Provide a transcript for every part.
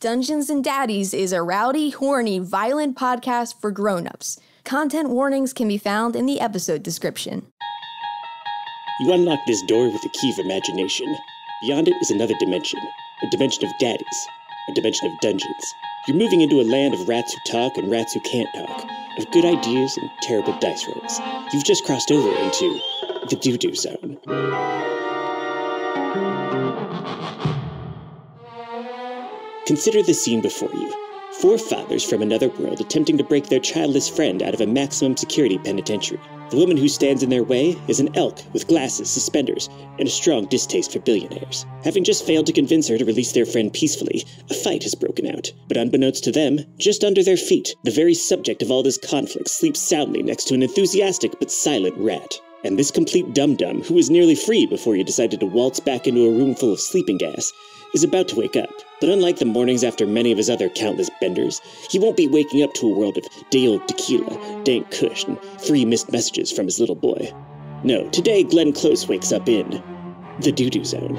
Dungeons and Daddies is a rowdy, horny, violent podcast for grown-ups. Content warnings can be found in the episode description. You unlock this door with the key of imagination. Beyond it is another dimension. A dimension of daddies. A dimension of dungeons. You're moving into a land of rats who talk and rats who can't talk. Of good ideas and terrible dice rolls. You've just crossed over into the doo-doo zone. Consider the scene before you. Four fathers from another world attempting to break their childless friend out of a maximum security penitentiary. The woman who stands in their way is an elk with glasses, suspenders, and a strong distaste for billionaires. Having just failed to convince her to release their friend peacefully, a fight has broken out. But unbeknownst to them, just under their feet, the very subject of all this conflict sleeps soundly next to an enthusiastic but silent rat. And this complete dum-dum, who was nearly free before you decided to waltz back into a room full of sleeping gas, is about to wake up. But unlike the mornings after many of his other countless benders, he won't be waking up to a world of day-old tequila, dank kush, and 3 missed messages from his little boy. No, today Glenn Close wakes up in the doo-doo zone.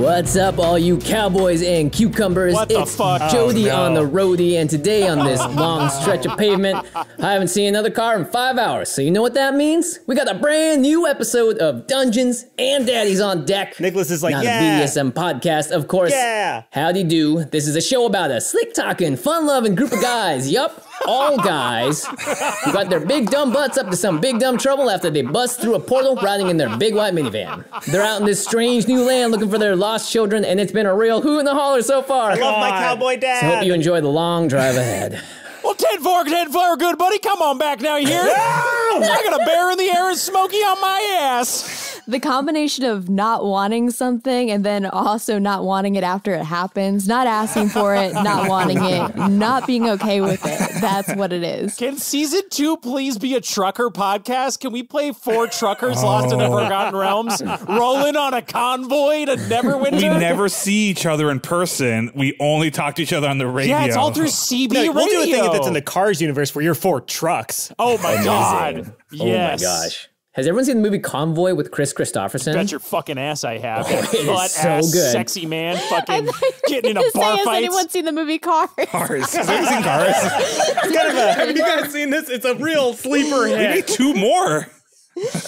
What's up, all you cowboys and cucumbers? It's Jody on the roadie, and today on this long stretch of pavement, I haven't seen another car in 5 hours, so you know what that means? We got a brand new episode of Dungeons and Daddies on deck. Nicholas is like, not yeah! Not a BDSM podcast, of course. Yeah! Howdy do. This is a show about a slick-talking, fun-loving group of guys. Yup. All guys who got their big dumb butts up to some big dumb trouble after they bust through a portal riding in their big white minivan. They're out in this strange new land looking for their lost children, and it's been a real hoot in the holler so far. I love my cowboy dad. So hope you enjoy the long drive ahead. Well, 10-4, good buddy. Come on back now, you hear? I got a bear in the air and Smokey on my ass. The combination of not wanting something and then also not wanting it after it happens, not asking for it, not wanting it, not being okay with it. That's what it is. Can season 2 please be a trucker podcast? Can we play 4 truckers lost in the Forgotten Realms, rolling on a convoy to Neverwinter? We never see each other in person. We only talk to each other on the radio. Yeah, it's all through CB radio. We'll do a thing that's in the Cars universe where you're 4 trucks. Oh, my God. Yes. Oh, my gosh. Has everyone seen the movie Convoy with Kris Kristofferson? Bet your fucking ass I have. Oh, it is so good. Sexy man fucking getting in a bar fight. Has anyone seen the movie Cars? Cars. Has anyone seen Cars? Have you guys seen this? It's a real sleeper hit. We need 2 more.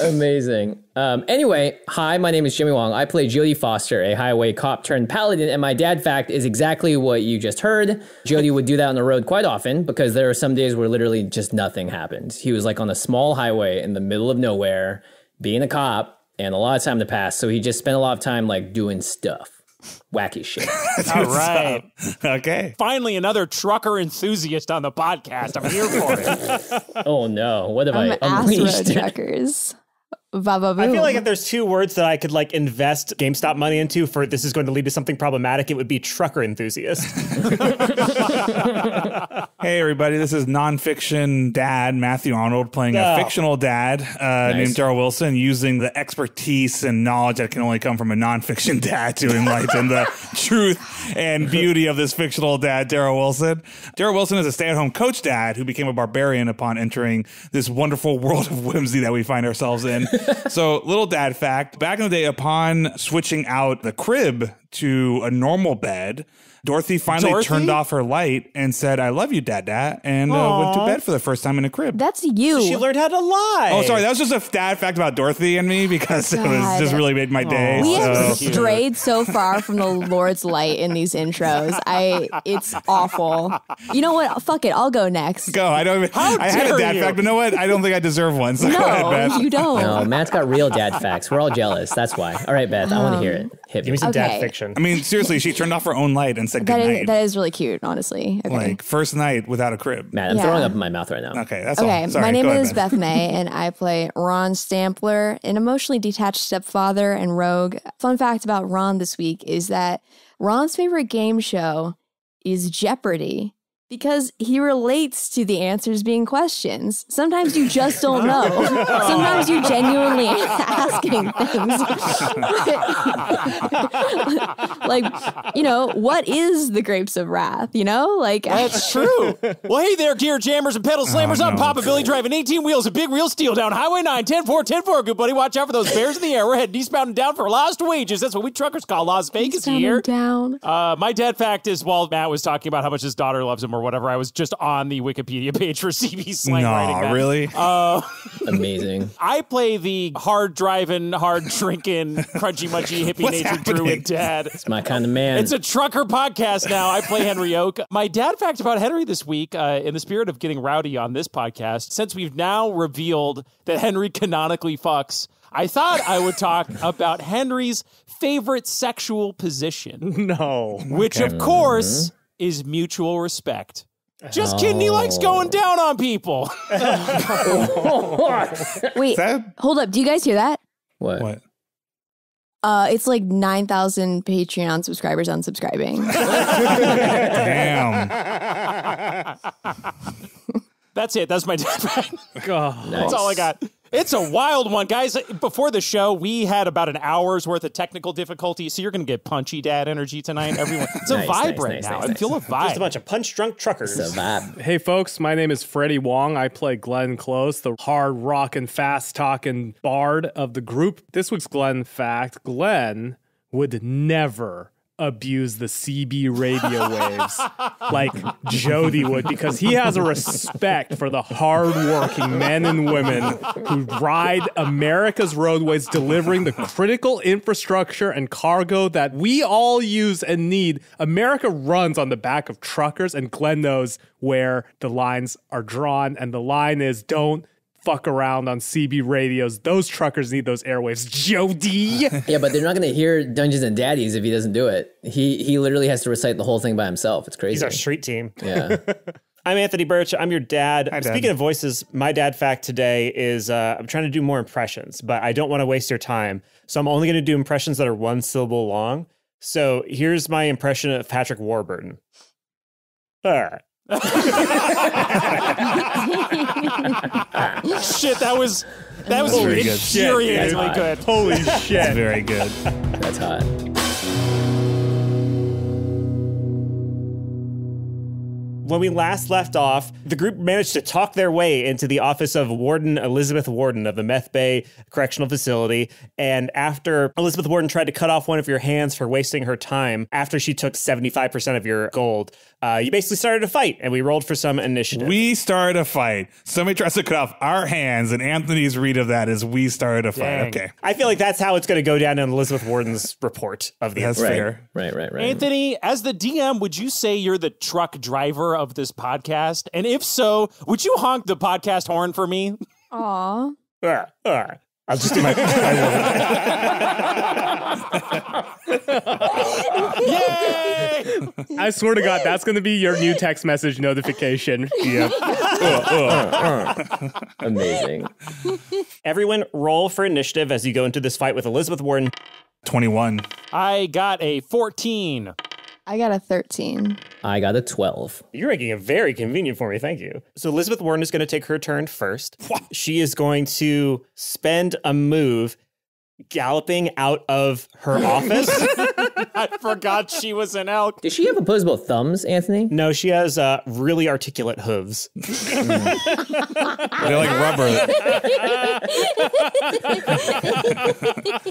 Amazing. Anyway, hi, my name is Jimmy Wong. I play Jody Foster, a highway cop turned paladin, and my dad fact is exactly what you just heard. Jody would do that on the road quite often because there are some days where literally just nothing happened. He was like on a small highway in the middle of nowhere, being a cop, and a lot of time to pass. So he just spent a lot of time like doing stuff. Wacky shit. All right. Okay. Finally, another trucker enthusiast on the podcast. I'm here for it. Oh, no. What have I unleashed? Truckers. I feel like if there's 2 words that I could like invest GameStop money into for this is going to lead to something problematic, it would be trucker enthusiast. Hey, everybody. This is nonfiction dad Matthew Arnold playing a fictional dad named Daryl Wilson, using the expertise and knowledge that can only come from a nonfiction dad to enlighten the truth and beauty of this fictional dad, Daryl Wilson. Daryl Wilson is a stay-at-home coach dad who became a barbarian upon entering this wonderful world of whimsy that we find ourselves in. So, little dad fact, back in the day, upon switching out the crib to a normal bed, Dorothy finally turned off her light and said, I love you, Dad, and went to bed for the first time in a crib. That's you. So she learned how to lie. Oh, sorry. That was just a dad fact about Dorothy and me because it was just really made my day. We have strayed so far from the Lord's light in these intros. It's awful. You know what? Fuck it. I'll go next. Go. I don't even. I had a dad fact, but you know what? I don't think I deserve one. So go ahead, Beth. You don't. No, Matt's got real dad facts. We're all jealous. That's why. All right, Beth. I want to hear it. Hit Give me some dad fiction. I mean, seriously, she turned off her own light and said goodnight. That is really cute, honestly. Okay. Like, first night without a crib. Matt, I'm throwing up in my mouth right now. Okay, that's all. Sorry, my name is Beth May, and I play Ron Stampler, an emotionally detached stepfather and rogue. Fun fact about Ron this week is that Ron's favorite game show is Jeopardy! because he relates to the answers being questions. Sometimes you just don't know. Sometimes you're genuinely asking things. Like, you know, what is the grapes of wrath? You know, like. That's true. Well, hey there, gear jammers and pedal slammers. I'm Papa Billy driving 18 wheels of big real steel down Highway 9, 10-4, good buddy. Watch out for those bears in the air. We're heading eastbound and down for lost wages. That's what we truckers call Las Vegas here. Down. My dad fact is, while Matt was talking about how much his daughter loves him or whatever, I was just on the Wikipedia page for CB slang writing that. Really? Amazing. I play the hard driving, hard drinking, crunchy munchy, hippie nature druid dad. It's my kind of man. It's a trucker podcast now. I play Henry Oak. My dad fact about Henry this week, in the spirit of getting rowdy on this podcast, since we've now revealed that Henry canonically fucks, I thought I would talk about Henry's favorite sexual position. No. Which, of course, is mutual respect. Just kidding, he likes going down on people. Wait, hold up. Do you guys hear that? What? It's like 9,000 Patreon subscribers unsubscribing. Damn. That's it. That's my dad. Nice. That's all I got. It's a wild one, guys. Before the show, we had about an hour's worth of technical difficulty, so you're going to get punchy dad energy tonight, everyone. It's nice, a vibe right now. I feel a vibe. Just a bunch of punch-drunk truckers. It's a vibe. Hey, folks, my name is Freddie Wong. I play Glenn Close, the hard rockin', fast-talking bard of the group. This week's Glenn fact, Glenn would never abuse the CB radio waves like Jody would, because he has a respect for the hardworking men and women who ride America's roadways, delivering the critical infrastructure and cargo that we all use and need. America runs on the back of truckers, and Glenn knows where the lines are drawn, and the line is don't fuck around on CB radios. Those truckers need those airwaves, Jody. Yeah, but they're not going to hear Dungeons and Daddies if he doesn't do it. He literally has to recite the whole thing by himself. It's crazy. He's our street team. Yeah. I'm Anthony Burch. I'm your dad. Speaking of voices, my dad fact today is I'm trying to do more impressions, but I don't want to waste your time. So I'm only going to do impressions that are one syllable long. So here's my impression of Patrick Warburton. Shit, that was infuriatingly good. Holy shit. That's very good. That's hot. When we last left off, the group managed to talk their way into the office of Warden Elizabeth Warden of the Meth Bae Correctional Facility. And after Elizabeth Warden tried to cut off one of your hands for wasting her time, after she took 75% of your gold, you basically started a fight, and we rolled for some initiative. We started a fight. Somebody tries to cut off our hands, and Anthony's read of that is we started a fight. Dang. Okay. I feel like that's how it's going to go down in Elizabeth Warden's report of the episode. That's fair. Right. Anthony, as the DM, would you say you're the truck driver of this podcast? And if so, would you honk the podcast horn for me? Aw. I'll just do my Yay! I swear to God, that's going to be your new text message notification. Yep. Amazing. Everyone, roll for initiative as you go into this fight with Elizabeth Warden. 21. I got a 14. I got a 13. I got a 12. You're making it very convenient for me. Thank you. So Elizabeth Warden is going to take her turn first. She is going to spend a move galloping out of her office. I forgot she was an elk. Does she have opposable thumbs, Anthony? No, she has really articulate hooves. They're like rubber.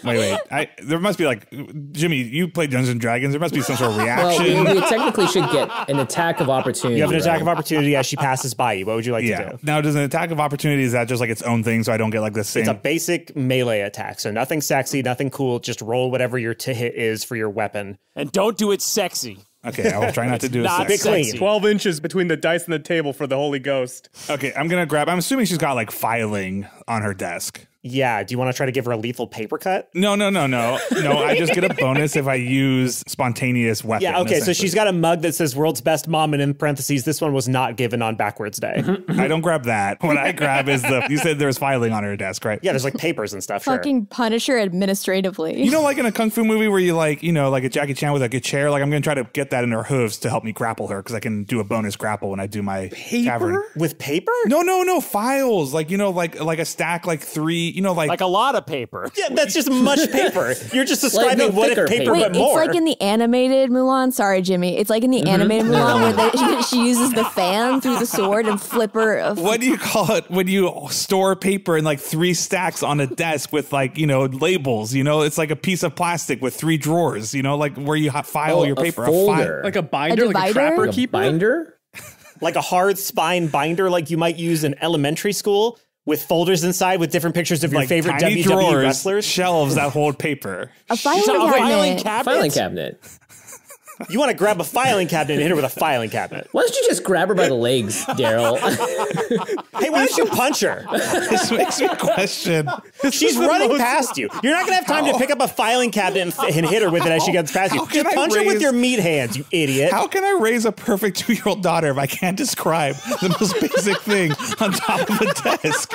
Wait. There must be like, Jimmy, you play Dungeons and Dragons. There must be some sort of reaction. Well, we technically should get an attack of opportunity. You have an attack of opportunity as she passes by you. What would you like to do? Now, does an attack of opportunity, is that just like its own thing so I don't get like the same? It's a basic melee attack. So nothing sexy, nothing cool. Just roll whatever your to hit is for your weapon. And don't do it sexy. Okay, I will try not to do it sexy. 12 inches between the dice and the table for the Holy Ghost. Okay, I'm assuming she's got like filing on her desk. Yeah. Do you want to try to give her a lethal paper cut? No. I just get a bonus if I use spontaneous weapon. Yeah. Okay. So she's got a mug that says world's best mom. And in parentheses, this one was not given on backwards day. I don't grab that. What I grab is the, you said there's filing on her desk, right? Yeah. There's like papers and stuff. Fucking sure. Punish her administratively. You know, like in a Kung Fu movie where you like, you know, like a Jackie Chan with like a chair, like I'm going to try to get that in her hooves to help me grapple her. Cause I can do a bonus grapple when I do my paper cavern. With paper? No. Files. Like, you know, like a stack, like three, you know, like a lot of paper. Yeah, that's just much paper. You're just describing like what if paper went more. It's like in the animated Mulan. Sorry, Jimmy. It's like in the animated Mulan where she uses the fan through the sword and flipper. What do you call it when you store paper in like three stacks on a desk with like, you know, labels, you know, it's like a piece of plastic with three drawers, you know, like where you file your paper. A folder. Like a binder, like a trapper keeper. A binder? Like a hard spine binder like you might use in elementary school with folders inside with different pictures of like your favorite WWE drawers, wrestlers. Shelves that hold paper. A filing cabinet. Filing cabinet. You want to grab a filing cabinet and hit her with a filing cabinet. Why don't you just grab her by the legs, Daryl? Hey, why don't you punch her? This makes me question. She's running past you. You're not going to have time to pick up a filing cabinet and hit her with it as she gets past you. Just punch her with your meat hands, you idiot. How can I raise a perfect 2-year-old daughter if I can't describe the most basic thing on top of a desk?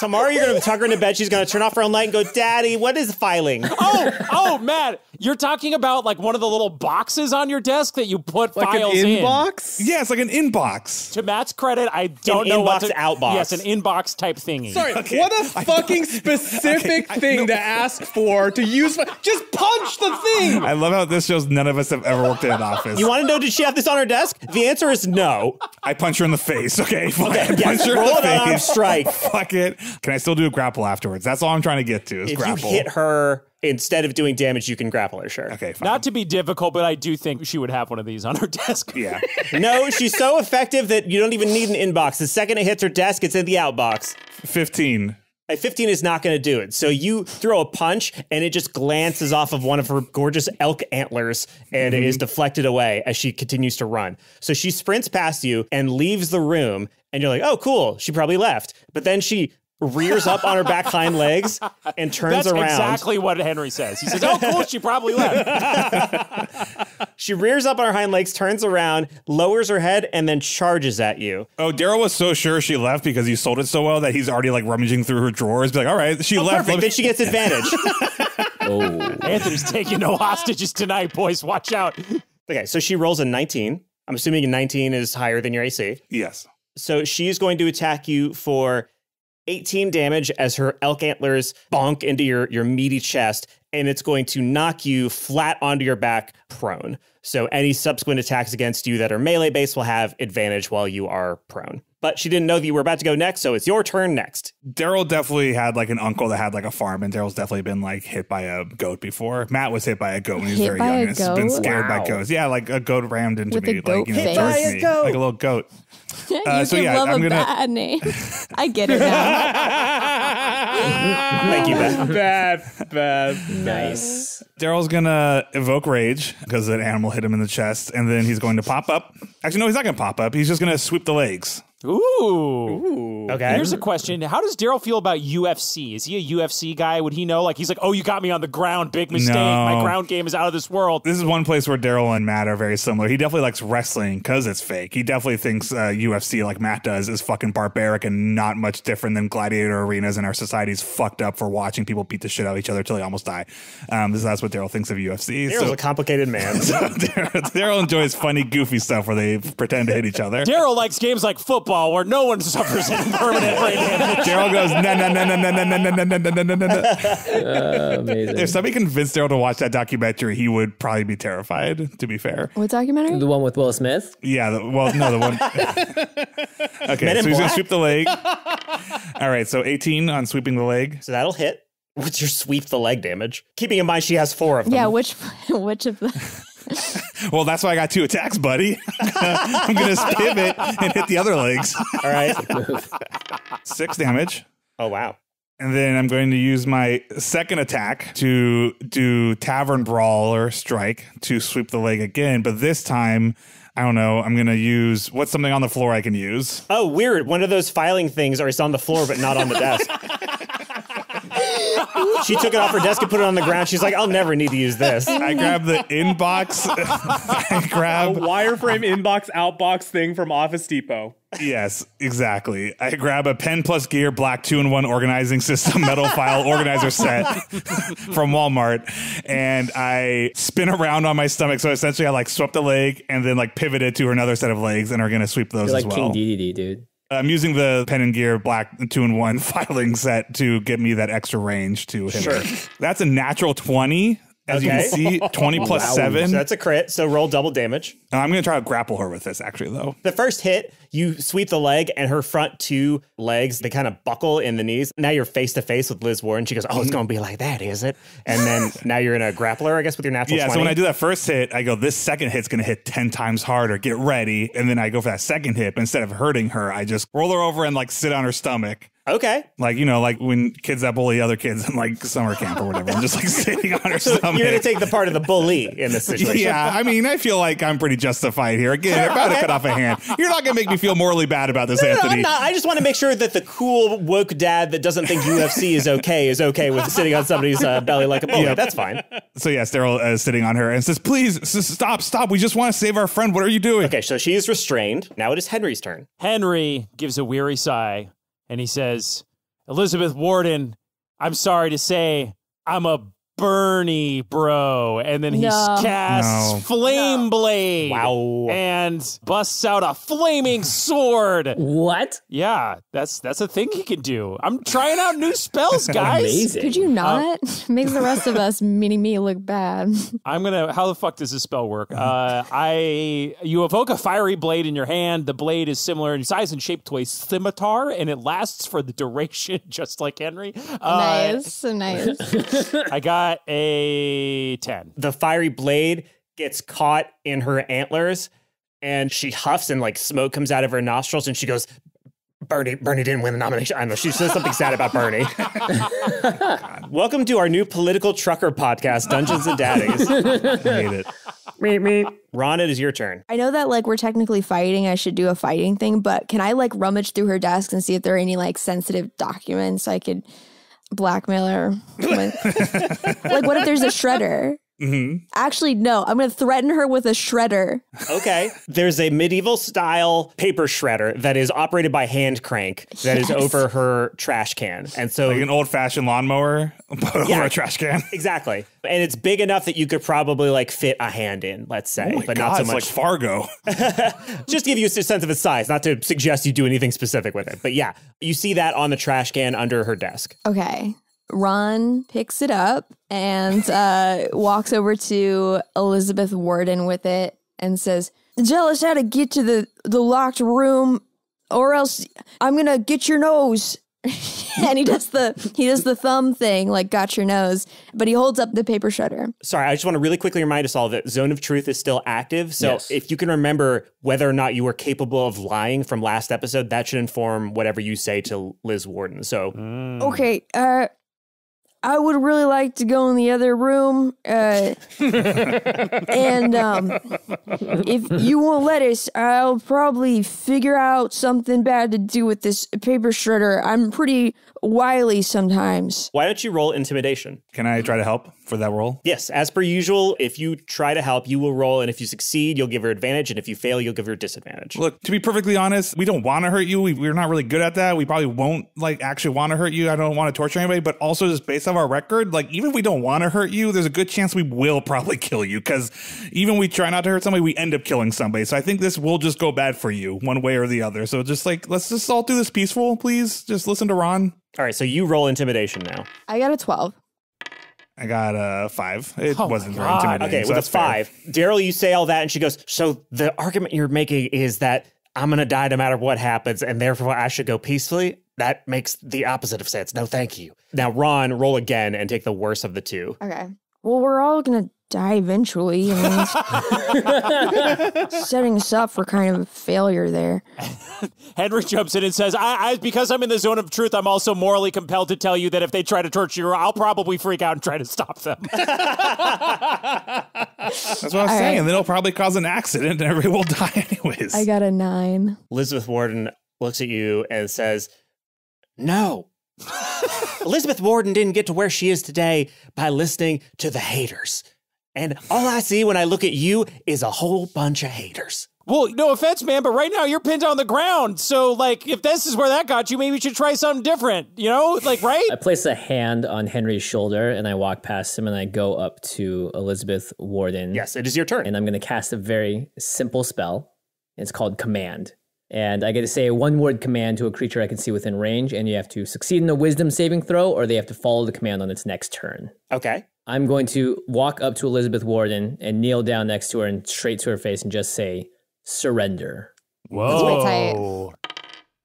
Tomorrow you're going to tuck her into bed. She's going to turn off her own light and go, Daddy, what is filing? Oh, Matt, you're talking about like one of the little boxes on your desk that you put like files in. Like an inbox? Yeah, it's like an inbox. To Matt's credit, I don't know what to... outbox. Yes, an inbox type thingy. Sorry, okay. What a fucking specific thing to ask for to use. Just punch the thing. I love how this shows none of us have ever worked in an office. You want to know, did she have this on her desk? The answer is no. I punch her in the face. Okay, roll it on strike. Fuck it. Can I still do a grapple afterwards? That's all I'm trying to get to is grapple. You hit her instead of doing damage, you can grapple her, sure. Okay, fine. Not to be difficult, but I do think she would have one of these on her desk. Yeah. No, she's so effective that you don't even need an inbox. The second it hits her desk, it's in the outbox. 15. A 15 is not going to do it. So you throw a punch and it just glances off of one of her gorgeous elk antlers and it is deflected away as she continues to run. So she sprints past you and leaves the room and you're like, oh, cool. She probably left. But then she rears up on her back hind legs and turns around. That's exactly what Henry says. He says, oh, cool, she probably left. She rears up on her hind legs, turns around, lowers her head, and then charges at you. Oh, Daryl was so sure she left because you sold it so well that he's already like rummaging through her drawers. Be like, all right, she left. Perfect. Then she gets advantage. Oh. Anthony's taking no hostages tonight, boys. Watch out. Okay, so she rolls a 19. I'm assuming a 19 is higher than your AC. Yes. So she's going to attack you for 18 damage as her elk antlers bonk into your meaty chest, and it's going to knock you flat onto your back prone. So any subsequent attacks against you that are melee-based will have advantage while you are prone. But she didn't know that you were about to go next, so it's your turn next. Daryl definitely had like an uncle that had like a farm, and Daryl's definitely been like hit by a goat before. Matt was hit by a goat when he was very young. He's been scared by goats. Yeah, like a goat rammed into me, like, you know, jerked me, like a little goat. So yeah, I'm gonna love a bad name. I get it now. Thank you, Beth. Beth. Nice. Daryl's gonna evoke rage because an animal hit him in the chest, and then he's going to pop up. Actually, no, he's not gonna pop up. He's just gonna sweep the legs. Ooh. Okay. Here's a question. How does Daryl feel about UFC? Is he a UFC guy? Would he know? Like, he's like, oh, you got me on the ground. Big mistake. No. My ground game is out of this world. This is one place where Daryl and Matt are very similar. He definitely likes wrestling because it's fake. He definitely thinks UFC, like Matt does, is fucking barbaric and not much different than gladiator arenas, and our society's fucked up for watching people beat the shit out of each other till they almost die. That's what Daryl thinks of UFC. Daryl's a complicated man. So Daryl enjoys funny, goofy stuff where they pretend to hit each other. Daryl likes games like football, where no one suffers in permanent brain damage. Daryl goes, no. Amazing. If somebody convinced Daryl to watch that documentary, he would probably be terrified, to be fair. What documentary? The one with Will Smith? Yeah, the one. Okay, so he's going to sweep the leg. All right, so 18 on sweeping the leg. So that'll hit. What's your sweep the leg damage? Keeping in mind she has 4 of them. Yeah, which of them? Well, that's why I got 2 attacks, buddy. I'm going to pivot and hit the other legs. All right. 6 damage. Oh, wow. And then I'm going to use my second attack to do Tavern Brawler Strike to sweep the leg again. But this time, I don't know, I'm going to use, what's something on the floor I can use? Oh, weird. One of those filing things, or it's on the floor, but not on the desk. She took it off her desk and put it on the ground. She's like, I'll never need to use this. I grabbed the inbox. I grabbed a wireframe inbox outbox thing from Office Depot. Yes, exactly. I grab a Pen+Gear black 2-in-1 organizing system metal file organizer set from Walmart, and I spin around on my stomach. So essentially, I like swept a leg and then like pivoted to another set of legs, and are going to sweep those as well. You're like King DDD, dude. I'm using the Pen+Gear black 2-in-1 filing set to get me that extra range to hit. Sure. That's a natural 20. As you can see, 20 plus 7. So that's a crit. So roll double damage. I'm going to try to grapple her with this, actually, though. The first hit, you sweep the leg, and her front two legs, they kind of buckle in the knees. Now you're face-to-face with Liz Warren. She goes, oh, it's going to be like that, is it? And then now you're in a grappler, I guess, with your natural 20. So when I do that first hit, I go, this second hit's going to hit 10 times harder. Get ready. And then I go for that second hit. But instead of hurting her, I just roll her over and, like, sit on her stomach. Okay. Like, you know, like when kids that bully other kids in like summer camp or whatever, I'm just like sitting on her stomach. You're going to take the part of the bully in this situation. Yeah. I mean, I feel like I'm pretty justified here. Again, I'm about to cut off a hand. You're not going to make me feel morally bad about this, Anthony. No, I'm not. I just want to make sure that the cool woke dad that doesn't think UFC is okay with sitting on somebody's belly like a bully. Yep. That's fine. So yes, Daryl is sitting on her and says, please stop, stop. We just want to save our friend. What are you doing? Okay. So she is restrained. Now it is Henry's turn. Henry gives a weary sigh. And he says, Elizabeth Warden, I'm sorry to say, I'm a Bernie bro. And then he casts Flame Blade. Wow. And busts out a flaming sword. What? Yeah, that's a thing he can do. I'm trying out new spells, guys. Amazing. Could you not? Makes the rest of us, mini-me, look bad. I'm going to, how the fuck does this spell work? You evoke a fiery blade in your hand. The blade is similar in size and shape to a scimitar, and it lasts for the duration, just like Henry. Nice. I got a 10. The fiery blade gets caught in her antlers, and she huffs, and like smoke comes out of her nostrils, and she goes, Bernie didn't win the nomination. I don't know. She says something sad about Bernie. Welcome to our new political trucker podcast, Dungeons and Daddies. I hate it. Meep, meep. Ron, it is your turn. I know that like we're technically fighting. I should do a fighting thing, but can I like rummage through her desk and see if there are any like sensitive documents I could blackmailer? Like, what if there's a shredder? Actually, no, I'm going to threaten her with a shredder. Okay. There's a medieval style paper shredder that is operated by hand crank that is over her trash can. And so like an old fashioned lawnmower over a trash can. Exactly. And it's big enough that you could probably like fit a hand in, let's say, oh but God, not so much. It's like Fargo. Just to give you a sense of its size, not to suggest you do anything specific with it. But yeah, you see that on the trash can under her desk. Okay. Ron picks it up and walks over to Elizabeth Warden with it and says, tell us how to get to the locked room or else I'm going to get your nose. And he does the thumb thing, like got your nose, but he holds up the paper shredder. Sorry, I just want to really quickly remind us all that Zone of Truth is still active. So if you can remember whether or not you were capable of lying from last episode, that should inform whatever you say to Liz Warden. So, okay. I would really like to go in the other room, and if you won't let us, I'll probably figure out something bad to do with this paper shredder. I'm pretty wily sometimes. Why don't you roll intimidation? Can I try to help for that roll? Yes, as per usual, if you try to help, you will roll, and if you succeed, you'll give her advantage, and if you fail, you'll give her disadvantage. Look, to be perfectly honest, we don't want to hurt you. We're not really good at that. We probably won't like actually want to hurt you. I don't want to torture anybody, but also just based on our record, like even if we don't want to hurt you, there's a good chance we will probably kill you because even we try not to hurt somebody, we end up killing somebody. So I think this will just go bad for you one way or the other. So just like, let's just all do this peaceful, please. Just listen to Ron. All right, so you roll intimidation now. I got a 12. I got a 5. It wasn't very intimidating. Okay, so with a 5. Daryl, you say all that, and she goes, so the argument you're making is that I'm going to die no matter what happens, and therefore I should go peacefully? That makes the opposite of sense. No, thank you. Now, Ron, roll again and take the worst of the two. Okay. Well, we're all going to die eventually. I mean, setting us up for kind of a failure there. Henry jumps in and says, I because I'm in the Zone of Truth, I'm also morally compelled to tell you that if they try to torture you, I'll probably freak out and try to stop them. That's what I was saying. Then it'll probably cause an accident and everyone will die anyways. I got a 9. Elizabeth Warden looks at you and says, no. Elizabeth Warden didn't get to where she is today by listening to the haters. And all I see when I look at you is a whole bunch of haters. Well, no offense, man, but right now you're pinned on the ground. So, like, if this is where that got you, maybe you should try something different, you know? Like, right? I place a hand on Henry's shoulder, and I walk past him, and I go up to Elizabeth Warden. Yes, it is your turn. And I'm going to cast a very simple spell. It's called Command. And I get to say a one-word command to a creature I can see within range, and you have to succeed in a wisdom saving throw, or they have to follow the command on its next turn. Okay. I'm going to walk up to Elizabeth Warden and kneel down next to her and straight to her face and just say, surrender. Whoa.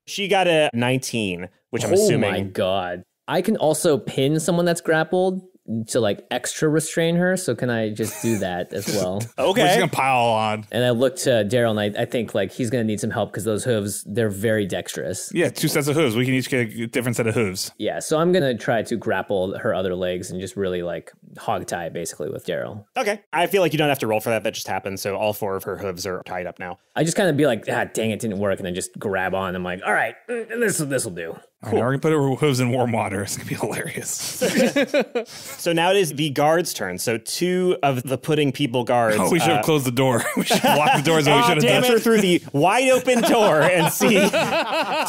She got a 19, which I'm assuming. Oh my God. I can also pin someone that's grappled to like extra restrain her. So can I just do that as well? Okay. We're just gonna pile on. And I look to Daryl and I think like he's going to need some help because those hooves, they're very dexterous. Yeah, two sets of hooves. We can each get a different set of hooves. Yeah, so I'm going to try to grapple her other legs and just really like hog tie basically with Daryl. Okay. I feel like you don't have to roll for that. That just happened. So all four of her hooves are tied up now. I just kind of be like, ah, dang, it didn't work. And then just grab on. I'm like, all right, this'll do. Cool. All right, now we're going to put her hooves in warm water. It's going to be hilarious. So now it is the guards' turn. So two of the pudding people guards. Oh, we should have closed the door. We should have locked the doors. Oh, we should have done. Through the wide open door and see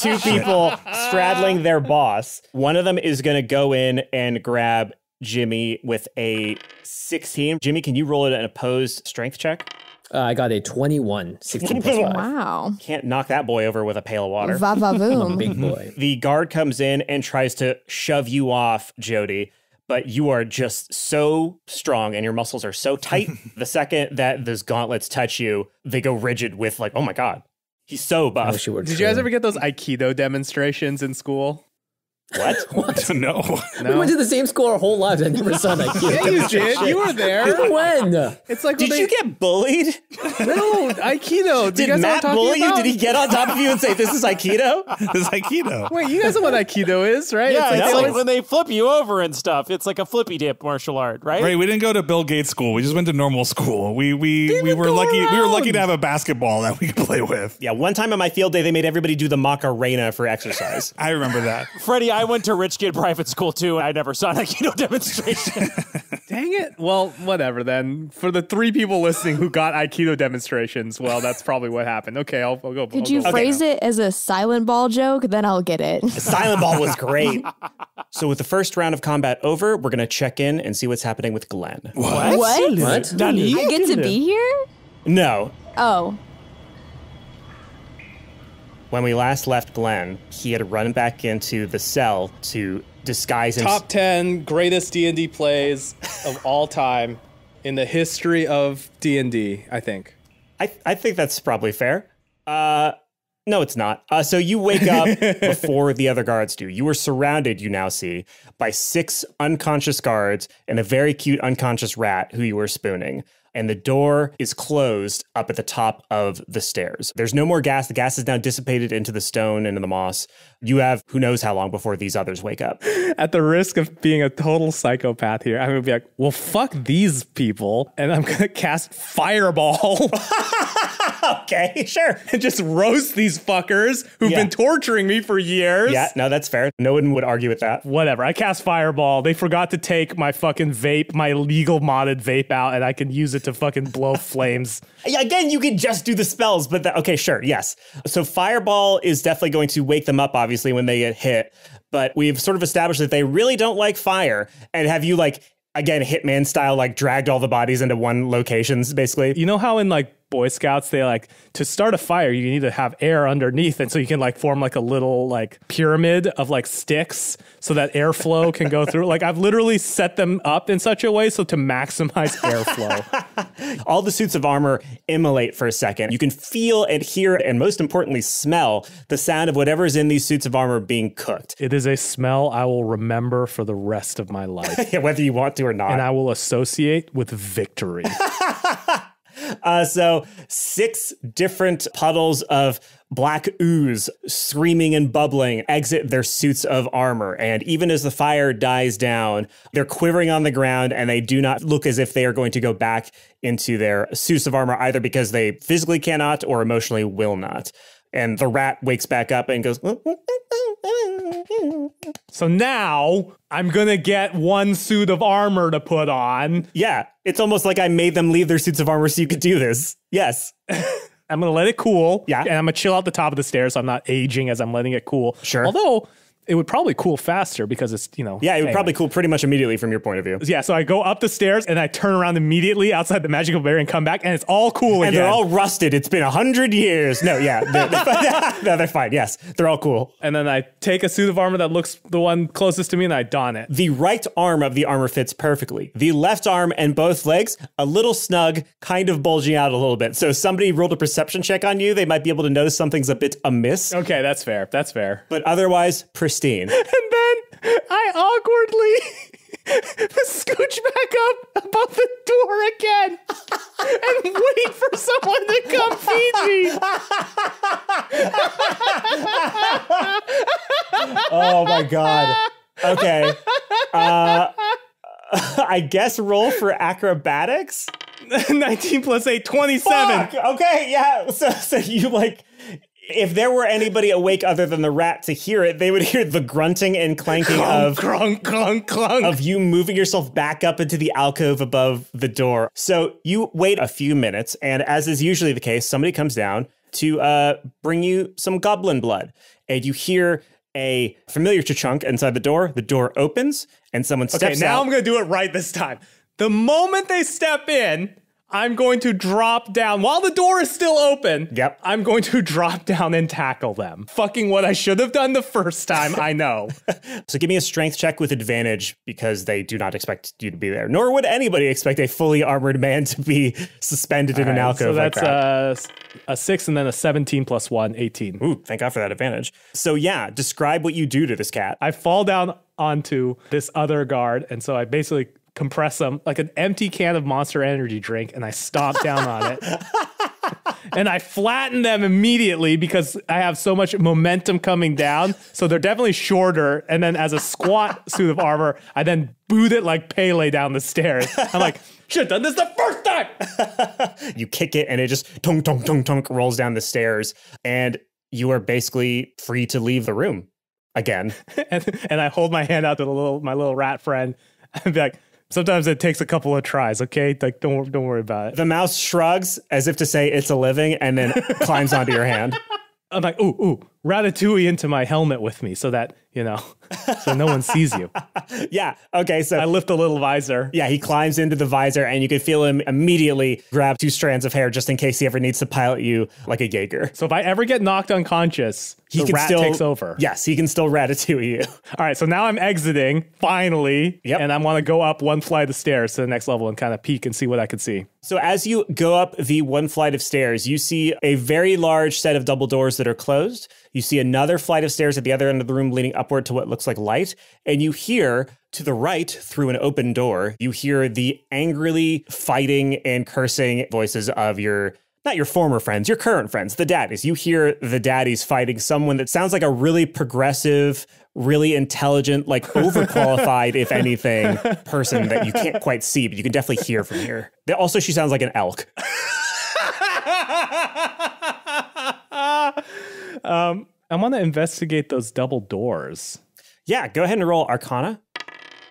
two people straddling their boss. One of them is going to go in and grab Jimmy with a 16. Jimmy, can you roll an opposed strength check? I got a 21, 16 plus 5. Wow. Can't knock that boy over with a pail of water. Va-va-voom. Big boy. The guard comes in and tries to shove you off, Jody, but you are just so strong and your muscles are so tight. The second that those gauntlets touch you, they go rigid with like, oh my God, he's so buff. Did you guys ever get those Aikido demonstrations in school? What? What? No. We went to the same school our whole lives. I never saw that kid. Yeah, you did. You were there. When? It's like, did you get bullied? No, Aikido. Did Matt bully you? Did he get on top of you and say, this is Aikido? This is Aikido. Wait, you guys know what Aikido is, right? Yeah, it's like when they flip you over and stuff. It's like a flippy dip martial art, right? Right. We didn't go to Bill Gates school. We just went to normal school. We were lucky. Around. We were lucky to have a basketball that we could play with. Yeah. One time on my field day, they made everybody do the Macarena for exercise. I remember that, Freddie. I went to rich kid private school too, and I never saw an Aikido demonstration. Dang it. Well, whatever then. For the three people listening who got Aikido demonstrations, well, that's probably what happened. Okay, I'll go. Did you phrase it as a silent ball joke? Then I'll get it. The silent ball was great. So with the first round of combat over, we're going to check in and see what's happening with Glenn. What? I get to be here? No. Oh. When we last left Glenn, he had run back into the cell to disguise himself. Top 10 greatest D&D plays of all time in the history of D&D, I think. I think that's probably fair. No, it's not. So you wake up before the other guards do. You were surrounded, you now see, by 6 unconscious guards and a very cute unconscious rat who you were spooning. And the door is closed up at the top of the stairs. There's no more gas. The gas is now dissipated into the stone, into the moss. You have who knows how long before these others wake up. At the risk of being a total psychopath here, I'm going to be like, well, fuck these people. And I'm going to cast Fireball. Okay, sure. And just roast these fuckers who've been torturing me for years. Yeah, no, that's fair. No one would argue with that. Whatever. I cast Fireball. They forgot to take my fucking vape, my legal modded vape out, and I can use it to fucking blow flames. Yeah, again, you can just do the spells, but okay, sure, yes. So Fireball is definitely going to wake them up, obviously, when they get hit. But we've sort of established that they really don't like fire. And have you, like, again, Hitman style, like, dragged all the bodies into one location, basically? You know how in, like, Boy Scouts, they like to start a fire, you need to have air underneath, and so you can like form like a little like pyramid of like sticks so that airflow can go through. Like I've literally set them up in such a way so to maximize airflow. All the suits of armor immolate for a second. You can feel and hear and most importantly smell the sound of whatever is in these suits of armor being cooked. It is a smell I will remember for the rest of my life. Whether you want to or not. And I will associate with victory. So 6 different puddles of black ooze screaming and bubbling exit their suits of armor. And even as the fire dies down, they're quivering on the ground and they do not look as if they are going to go back into their suits of armor, either because they physically cannot or emotionally will not. And the rat wakes back up and goes. So now I'm going to get one suit of armor to put on. Yeah, it's almost like I made them leave their suits of armor so you could do this. Yes. I'm going to let it cool. Yeah. And I'm going to chill out the top of the stairs. So I'm not aging as I'm letting it cool. Sure. Although it would probably cool faster because it's, you know. Yeah, it would probably cool pretty much immediately from your point of view. Yeah, so I go up the stairs and I turn around immediately outside the magical barrier and come back and it's all cool again. And they're all rusted. It's been 100 years. No, yeah. No, they're fine. Yes, they're all cool. And then I take a suit of armor that looks the one closest to me and I don it. The right arm of the armor fits perfectly. The left arm and both legs, a little snug, kind of bulging out a little bit. So if somebody rolled a perception check on you, they might be able to notice something's a bit amiss. Okay, that's fair. That's fair. But otherwise, pristine. And then I awkwardly scooch back up above the door again and wait for someone to come feed me. Oh my God. Okay. I guess roll for acrobatics. 19 + 8, 27. Fuck! Okay, yeah. So you like... If there were anybody awake other than the rat to hear it, they would hear the grunting and clanking of clunk, clunk, clunk, of you moving yourself back up into the alcove above the door. So you wait a few minutes, and as is usually the case, somebody comes down to bring you some goblin blood. And you hear a familiar cha-chunk inside the door. The door opens, and someone steps out. Okay, now I'm going to do it right this time. The moment they step in... I'm going to drop down while the door is still open. Yep. I'm going to drop down and tackle them. Fucking what I should have done the first time. I know. So give me a strength check with advantage because they do not expect you to be there. Nor would anybody expect a fully armored man to be suspended in an alcove. So that's a 6 and then a 17 + 1, 18. Ooh, thank God for that advantage. So yeah, describe what you do to this cat. I fall down onto this other guard. And so I basically... compress them like an empty can of Monster Energy drink, and I stomp down on it. And I flatten them immediately because I have so much momentum coming down. So they're definitely shorter. And then as a squat suit of armor, I then boot it like Pele down the stairs. I'm like, should've done this the first time. You kick it and it just tonk, tonk, tonk, tonk rolls down the stairs. And you are basically free to leave the room again. and I hold my hand out to my little rat friend. I'm like, sometimes it takes a couple of tries, okay? Like, don't worry about it. The mouse shrugs as if to say it's a living and then climbs onto your hand. I'm like, ooh, ratatouille into my helmet with me so that, you know, so no one sees you. Yeah, okay, so. I lift a little visor. Yeah, he climbs into the visor and you can feel him immediately grab two strands of hair just in case he ever needs to pilot you like a Jaeger. So if I ever get knocked unconscious, the rat takes over. Yes, he can still ratatouille you. All right, so now I'm exiting, finally. Yep. And I want to go up one flight of stairs to the next level and kind of peek and see what I can see. So as you go up the one flight of stairs, you see a very large set of double doors that are closed. You see another flight of stairs at the other end of the room leading upward to what looks like light. And you hear, to the right, through an open door, you hear the angrily fighting and cursing voices of your... not your former friends, your current friends, the daddies. You hear the daddies fighting someone that sounds like a really progressive, really intelligent, like overqualified, if anything, person that you can't quite see, but you can definitely hear from here. Also, she sounds like an elk. I want to investigate those double doors. Yeah, go ahead and roll Arcana.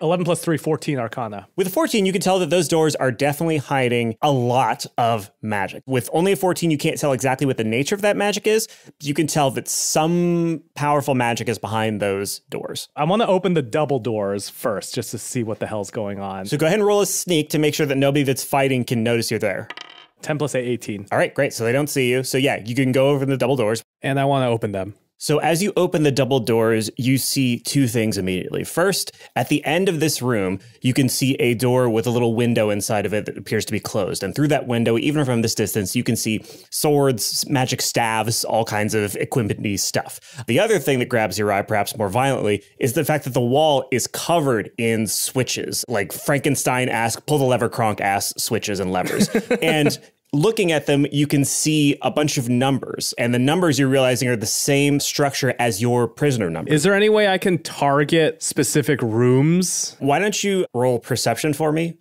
11 + 3, 14 Arcana. With 14, you can tell that those doors are definitely hiding a lot of magic. With only a 14, you can't tell exactly what the nature of that magic is. You can tell that some powerful magic is behind those doors. I want to open the double doors first just to see what the hell's going on. So go ahead and roll a sneak to make sure that nobody that's fighting can notice you're there. 10 + 8, 18. All right, great. So they don't see you. So yeah, you can go over the double doors. And I want to open them. So as you open the double doors, you see two things immediately. First, at the end of this room, you can see a door with a little window inside of it that appears to be closed. And through that window, even from this distance, you can see swords, magic staves, all kinds of equipment-y stuff. The other thing that grabs your eye, perhaps more violently, is the fact that the wall is covered in switches, like Frankenstein-esque, pull-the-lever-cronk-ass switches and levers. And... looking at them, you can see a bunch of numbers, and the numbers you're realizing are the same structure as your prisoner number. Is there any way I can target specific rooms? Why don't you roll perception for me?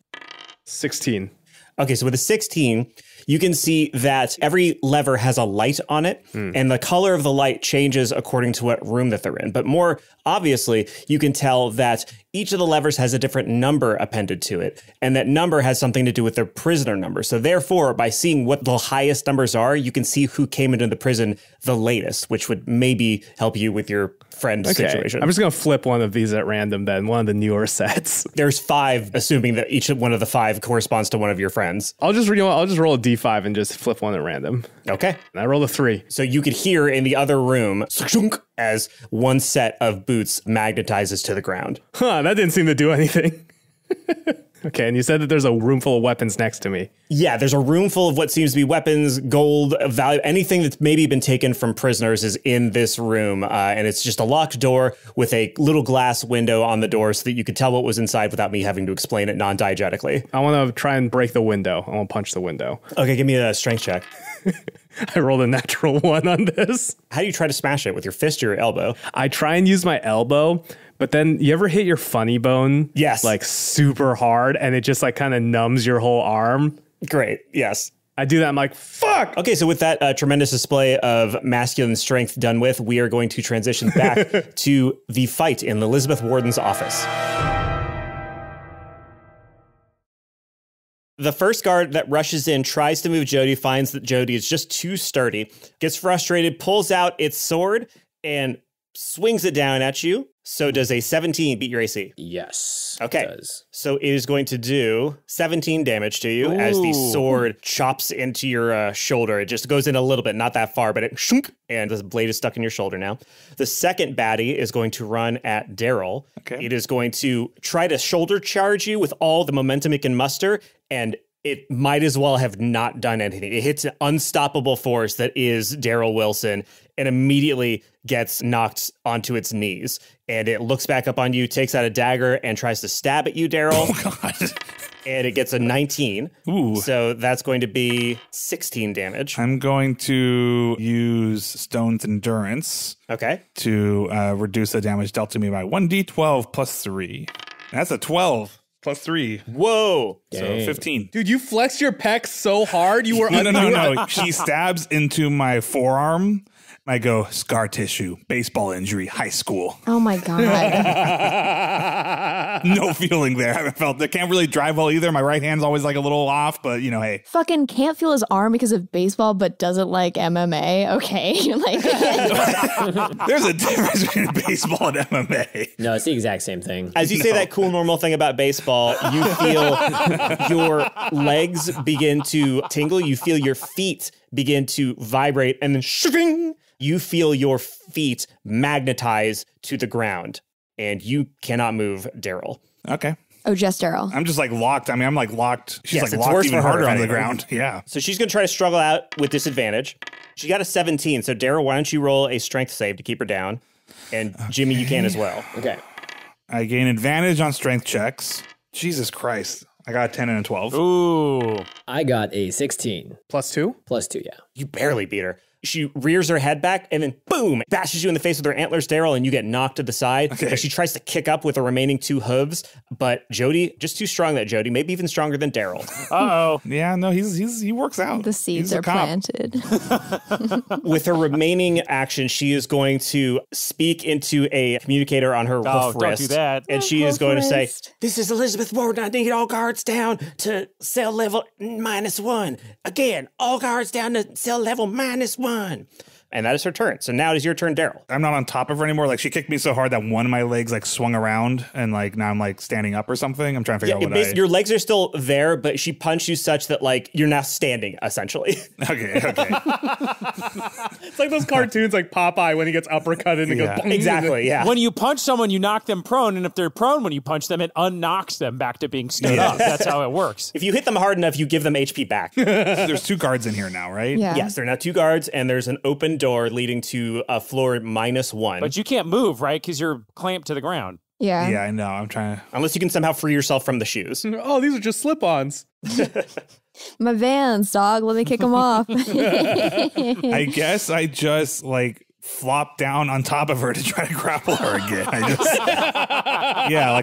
16. Okay, so with a 16, you can see that every lever has a light on it, and the color of the light changes according to what room that they're in. But more obviously, you can tell that each of the levers has a different number appended to it, and that number has something to do with their prisoner number. So therefore, by seeing what the highest numbers are, you can see who came into the prison the latest, which would maybe help you with your friend situation. I'm just going to flip one of these at random then, one of the newer sets. There's five, assuming that each one of the five corresponds to one of your friends. I'll just roll a D5 and just flip one at random. Okay. And I rolled a 3. So you could hear in the other room, as one set of boots magnetizes to the ground. Huh, that didn't seem to do anything. Okay, and you said that there's a room full of weapons next to me. Yeah, there's a room full of what seems to be weapons, gold, value, anything that's maybe been taken from prisoners is in this room. And it's just a locked door with a little glass window on the door so that you could tell what was inside without me having to explain it non-diegetically. I want to try and break the window. I want to punch the window. Okay, give me a strength check. I rolled a natural 1 on this. How do you try to smash it? With your fist or your elbow? I try and use my elbow. But then you ever hit your funny bone? Yes. Like super hard and it just like kind of numbs your whole arm. Great. Yes. I do that. I'm like, fuck. Okay. So with that tremendous display of masculine strength done with, we are going to transition back to the fight in Elizabeth Warden's office. The first guard that rushes in tries to move Jody, finds that Jody is just too sturdy, gets frustrated, pulls out its sword and swings it down at you. So does a 17 beat your AC? Yes. Okay. It does. So it is going to do 17 damage to you. Ooh. As the sword chops into your shoulder. It just goes in a little bit, not that far, but it shunk, and the blade is stuck in your shoulder now. The second baddie is going to run at Daryl. Okay. It is going to try to shoulder charge you with all the momentum it can muster, and it might as well have not done anything. It hits an unstoppable force that is Daryl Wilson and immediately gets knocked onto its knees. And it looks back up on you, takes out a dagger, and tries to stab at you, Daryl. Oh, God. And it gets a 19. Ooh. So that's going to be 16 damage. I'm going to use Stone's Endurance. Okay. To reduce the damage dealt to me by 1d12 plus 3. That's a 12. Plus 3. Whoa. Dang. So 15. Dude, you flexed your pecs so hard. You were No. She stabs into my forearm. I go, scar tissue, baseball injury, high school. Oh, my God. No feeling there. I haven't felt that. Can't really drive well either. My right hand's always like a little off, but, you know, hey. Fucking can't feel his arm because of baseball, but doesn't like MMA. Okay. Like, there's a difference between baseball and MMA. No, it's the exact same thing. As you say that cool, normal thing about baseball, you feel your legs begin to tingle. You feel your feet begin to vibrate, and then shing, you feel your feet magnetize to the ground, and you cannot move Daryl. Okay. Oh, just Daryl. I'm just like locked. I mean, I'm like locked. She's yes, like it's locked worse even for harder on the ground. Yeah. So she's going to try to struggle out with disadvantage. She got a 17. So Daryl, why don't you roll a strength save to keep her down? And okay. Jimmy, you can as well. Okay. I gain advantage on strength checks. Jesus Christ. I got a 10 and a 12. Ooh. I got a 16. Plus 2? Plus 2, yeah. You barely beat her. She rears her head back and then, boom, bashes you in the face with her antlers, Daryl, and you get knocked to the side. Okay. She tries to kick up with the remaining 2 hooves, but Jody, just too strong that Jody, maybe even stronger than Daryl. Uh-oh. Yeah, no, he works out. The seeds are planted. With her remaining action, she is going to speak into a communicator on her wolf wrist. Don't do that. And she is going to say, this is Elizabeth Warden. I need all guards down to cell level -1. Again, all guards down to cell level -1. And that is her turn. So now it is your turn, Daryl. I'm not on top of her anymore. Like, she kicked me so hard that one of my legs, like, swung around. And, like, now I'm, like, standing up or something. I'm trying to figure out what your legs are still there, but she punched you such that, like, you're now standing, essentially. Okay. It's like those cartoons, like Popeye, when he gets uppercutted and goes... Exactly, yeah. When you punch someone, you knock them prone. And if they're prone when you punch them, it unknocks them back to being stood up. That's how it works. If you hit them hard enough, you give them HP back. So there's 2 guards in here now, right? Yeah. Yes, there are now 2 guards, and there's an open door leading to a floor -1. But you can't move, right? Because you're clamped to the ground. Yeah. Yeah, I know. I'm trying to... Unless you can somehow free yourself from the shoes. Oh, these are just slip-ons. My Vans, dog. Let me kick them off. I guess I just, like... flop down on top of her to try to grapple her again. Like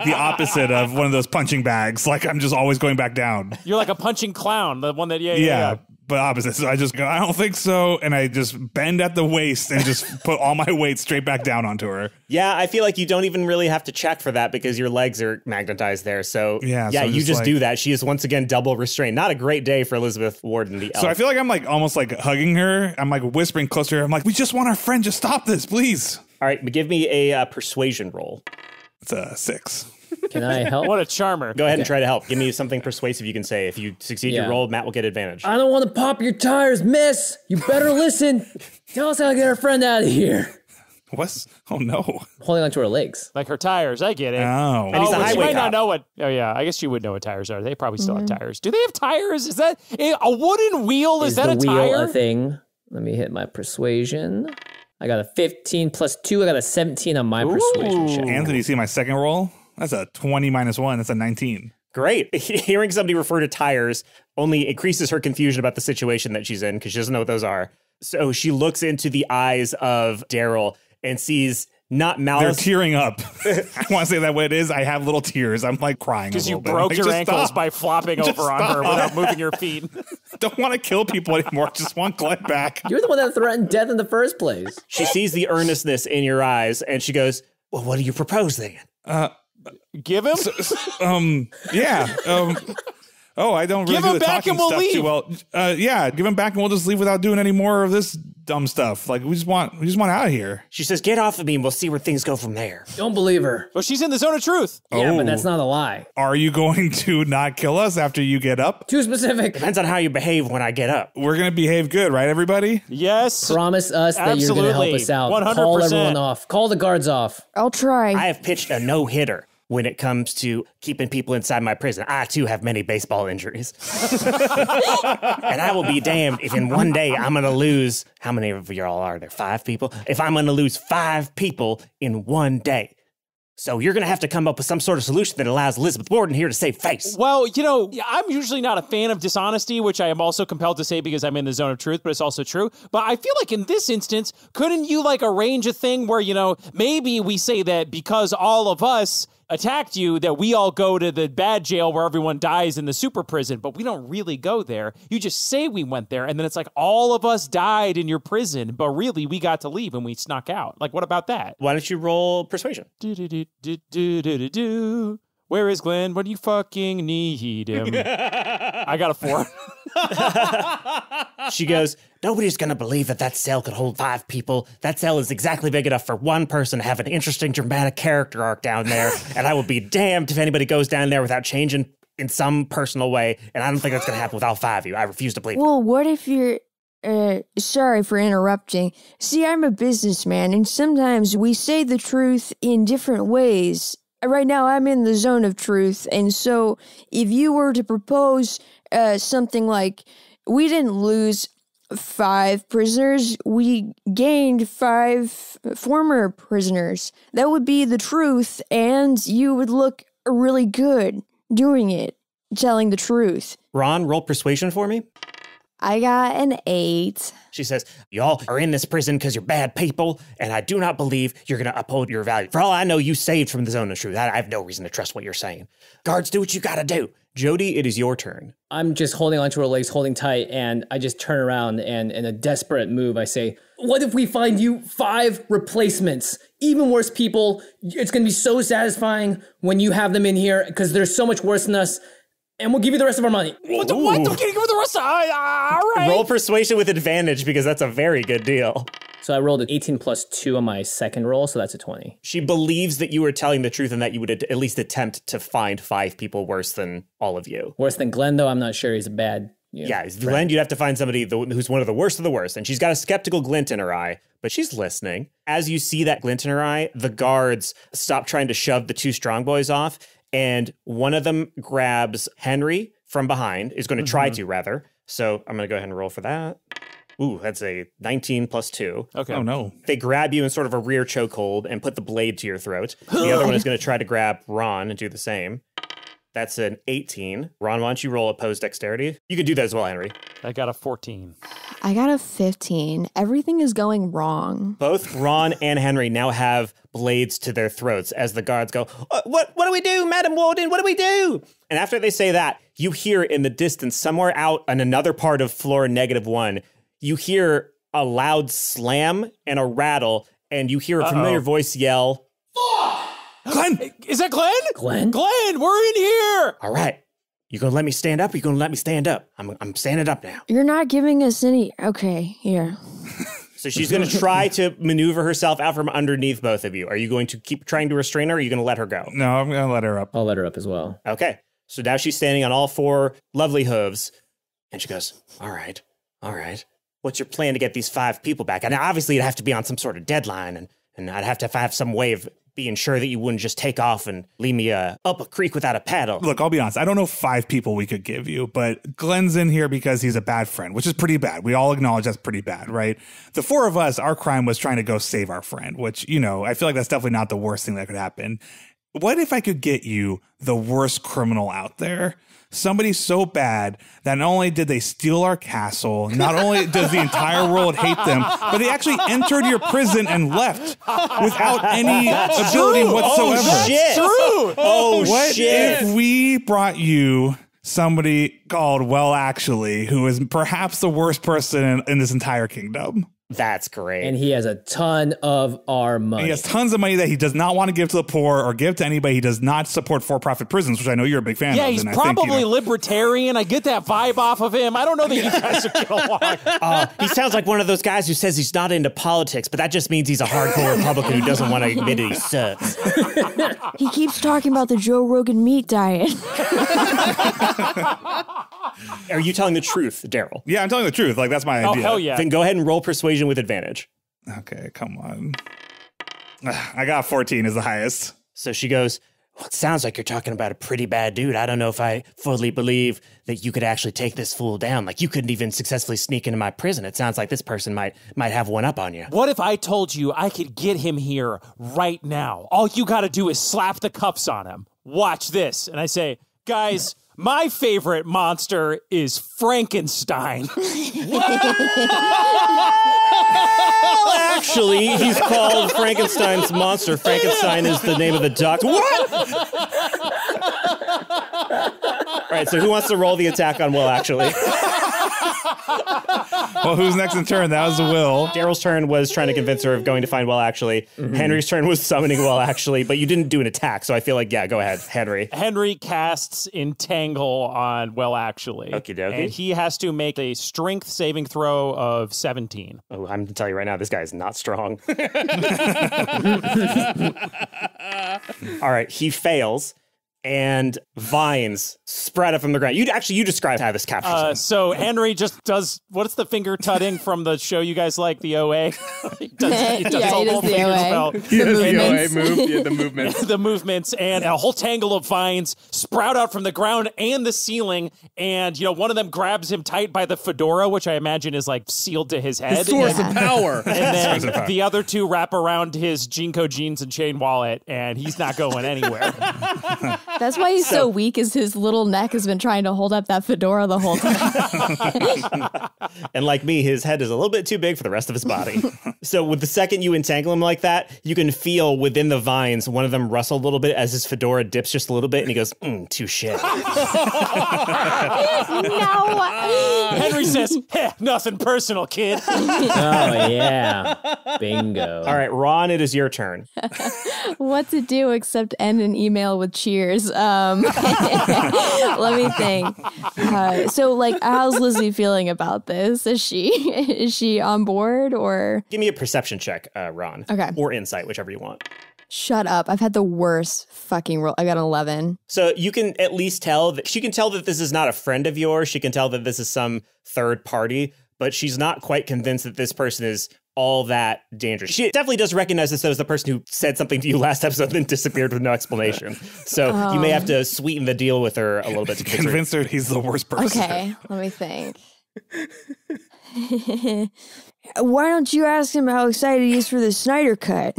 the opposite of one of those punching bags. Like I'm just always going back down. You're like a punching clown, the one that, yeah. but opposite. So I just go, I don't think so. And I just bend at the waist and just put all my weight straight back down onto her. Yeah, I feel like you don't even really have to check for that because your legs are magnetized there. So yeah, so you just like, do that. She is once again double restrained. Not a great day for Elizabeth Warden, the elf. So I feel like I'm like almost like hugging her. I'm like whispering close to her. I'm like, we just want our friend. Just stop this, please. All right, but give me a persuasion roll. It's a 6. Can I help? What a charmer. Go ahead and try to help. Give me something persuasive you can say. If you succeed your roll, Matt will get advantage. I don't want to pop your tires, miss. You better listen. Tell us how to get our friend out of here. What's? Oh, no. Holding onto her legs. Like her tires. I get it. Oh. And he's a highway cop. Not know what, oh, yeah. I guess she would know what tires are. They probably still have tires. Do they have tires? Is that a wooden wheel? Is that a tire? Is the wheel a thing? Let me hit my persuasion. I got a 15 plus 2. I got a 17 on my persuasion check. Anthony, you see my second roll? That's a 20 minus 1. That's a 19. Great. Hearing somebody refer to tires only increases her confusion about the situation that she's in because she doesn't know what those are. So she looks into the eyes of Daryl and sees not malice. They're tearing up. I want to say that way it is. I have little tears. I'm like crying because you broke your ankles by flopping over on her without moving your feet. Don't want to kill people anymore. Just want Glenn back. You're the one that threatened death in the first place. She sees the earnestness in your eyes and she goes, well, what do you propose then? Give him? Yeah. Oh, I don't really do the talking stuff too well. Yeah, give him back and we'll just leave without doing any more of this dumb stuff. Like, we just want out of here. She says, get off of me and we'll see where things go from there. Don't believe her. Well, she's in the zone of truth. Yeah, but that's not a lie. Are you going to not kill us after you get up? Too specific. Depends on how you behave when I get up. We're going to behave good, right, everybody? Yes. Promise us that you're going to help us out. 100%. Call everyone off. Call the guards off. I'll try. I have pitched a no-hitter. When it comes to keeping people inside my prison, I, too, have many baseball injuries. And I will be damned if in one day I'm going to lose, how many of y'all are there, 5 people? If I'm going to lose 5 people in one day. So you're going to have to come up with some sort of solution that allows Elizabeth Warden here to save face. Well, you know, I'm usually not a fan of dishonesty, which I am also compelled to say because I'm in the zone of truth, but it's also true. But I feel like in this instance, couldn't you like arrange a thing where, you know, maybe we say that because all of us attacked you, that we all go to the bad jail where everyone dies in the super prison, but we don't really go there. You just say we went there, and then it's like all of us died in your prison, but really we got to leave and we snuck out. Like, what about that? Why don't you roll persuasion? Where is Glenn? What do you fucking need him? I got a 4. She goes, nobody's going to believe that that cell could hold 5 people. That cell is exactly big enough for one person to have an interesting, dramatic character arc down there. And I will be damned if anybody goes down there without changing in some personal way. And I don't think that's going to happen with all 5 of you. I refuse to believe it. Well, what if you're... sorry for interrupting. See, I'm a businessman, and sometimes we say the truth in different ways. Right now, I'm in the zone of truth, and so if you were to propose something like, we didn't lose 5 prisoners, we gained 5 former prisoners, that would be the truth, and you would look really good doing it, telling the truth. Ron, roll persuasion for me. I got an 8. She says, y'all are in this prison because you're bad people, and I do not believe you're going to uphold your value. For all I know, you saved from the zone of truth. I have no reason to trust what you're saying. Guards, do what you got to do. Jody, it is your turn. I'm just holding onto her legs, holding tight, and I just turn around, and in a desperate move, I say, what if we find you 5 replacements? Even worse people. It's going to be so satisfying when you have them in here because they're so much worse than us. And we'll give you the rest of our money. What? I'm gonna give you the rest of all right. Roll persuasion with advantage because that's a very good deal. So I rolled an 18 plus 2 on my second roll, so that's a 20. She believes that you were telling the truth and that you would at least attempt to find 5 people worse than all of you. Worse than Glenn, though, I'm not sure he's a bad... Yeah, Glenn, you'd have to find somebody who's one of the worst of the worst. And she's got a skeptical glint in her eye, but she's listening. As you see that glint in her eye, the guards stop trying to shove the 2 strong boys off. And one of them grabs Henry from behind, is going to try to, rather. So I'm going to go ahead and roll for that. Ooh, that's a 19 plus 2. Okay. Oh, no. They grab you in sort of a rear chokehold and put the blade to your throat. The other one is going to try to grab Ron and do the same. That's an 18. Ron, why don't you roll opposed dexterity? You could do that as well, Henry. I got a 14. I got a 15. Everything is going wrong. Both Ron and Henry now have blades to their throats as the guards go, what do we do, Madam Warden? What do we do? And after they say that, you hear in the distance, somewhere out on another part of floor -1, you hear a loud slam and a rattle, and you hear a familiar voice yell, "Fuck! Glenn! Is that Glenn? Glenn? Glenn, we're in here! All right. You gonna let me stand up? Or you gonna let me stand up? I'm standing up now. You're not giving us any... Okay, here. So she's going to try to maneuver herself out from underneath both of you. Are you going to keep trying to restrain her, or are you going to let her go? No, I'm going to let her up. I'll let her up as well. Okay. So now she's standing on all four lovely hooves, and she goes, all right, all right. What's your plan to get these 5 people back? And obviously it'd have to be on some sort of deadline, and I'd have to have some way of being sure that you wouldn't just take off and leave me up a creek without a paddle. Look, I'll be honest. I don't know 5 people we could give you, but Glenn's in here because he's a bad friend, which is pretty bad. We all acknowledge that's pretty bad, right? The 4 of us, our crime was trying to go save our friend, which, you know, I feel like that's definitely not the worst thing that could happen. What if I could get you the worst criminal out there? Somebody so bad that not only did they steal our castle, not only does the entire world hate them, but they actually entered your prison and left without any ability whatsoever. Oh, shit. True. Oh, what shit. If we brought you somebody called Well Actually, who is perhaps the worst person in this entire kingdom? That's great. And he has a ton of our money. And he has tons of money that he does not want to give to the poor or give to anybody. He does not support for-profit prisons, which I know you're a big fan of. Yeah, he's probably libertarian. I get that vibe off of him. I don't know that you guys are going to lie. He sounds like one of those guys who says he's not into politics, but that just means he's a hardcore Republican who doesn't want to admit it. He sucks. He keeps talking about the Joe Rogan meat diet. Are you telling the truth, Daryl? Yeah, I'm telling the truth. Like, that's my idea. Oh, hell yeah. Then go ahead and roll persuasion with advantage. Okay, come on. I got 14 is the highest. So she goes, well, it sounds like you're talking about a pretty bad dude. I don't know if I fully believe that you could actually take this fool down. Like, you couldn't even successfully sneak into my prison. It sounds like this person might have one up on you. What if I told you I could get him here right now? All you got to do is slap the cuffs on him. Watch this. And I say, guys... my favorite monster is Frankenstein. Well, actually, he's called Frankenstein's monster. Frankenstein is the name of the doctor. What? All right, so who wants to roll the attack on Will, actually? Well, who's next in turn? That was Will. Daryl's turn was trying to convince her of going to find Will Actually. Mm-hmm. Henry's turn was summoning Will Actually, but you didn't do an attack, so I feel like, yeah, go ahead, Henry. Henry casts Entangle on Will Actually. Okie dokie. And he has to make a strength saving throw of 17. Oh, I'm going to tell you right now, this guy is not strong. All right, he fails. And vines spread up from the ground. You describe how this captures him. So Henry just does, what's the finger tutting from the show you guys like, the OA? he does all the finger spell. He does the OA move, the movements. The movements, and a whole tangle of vines sprout out from the ground and the ceiling, and, you know, one of them grabs him tight by the fedora, which I imagine is, like, sealed to his head. The source of power. And then the other two wrap around his Jinko jeans and chain wallet, and he's not going anywhere. That's why he's so weak, is his little neck has been trying to hold up that fedora the whole time. And like me, his head is a little bit too big for the rest of his body. So with the second you entangle him like that, you can feel within the vines, one of them rustle a little bit as his fedora dips just a little bit, and he goes, touche. No. Henry says, nothing personal, kid. Oh, yeah. Bingo. All right, Ron, it is your turn. What to do except end an email with cheers. Let me think. So, like, how's Lizzie feeling about this? Is she on board, or? Give me a perception check, Ron. Okay. Or insight, whichever you want. Shut up. I've had the worst fucking roll. I got an 11. So you can at least tell that she can tell that this is not a friend of yours. She can tell that this is some third party, but she's not quite convinced that this person is all that dangerous. She definitely does recognize this as the person who said something to you last episode and disappeared with no explanation. So you may have to sweeten the deal with her a little bit. To convince her he's the worst person. Okay, let me think. Why don't you ask him how excited he is for the Snyder Cut?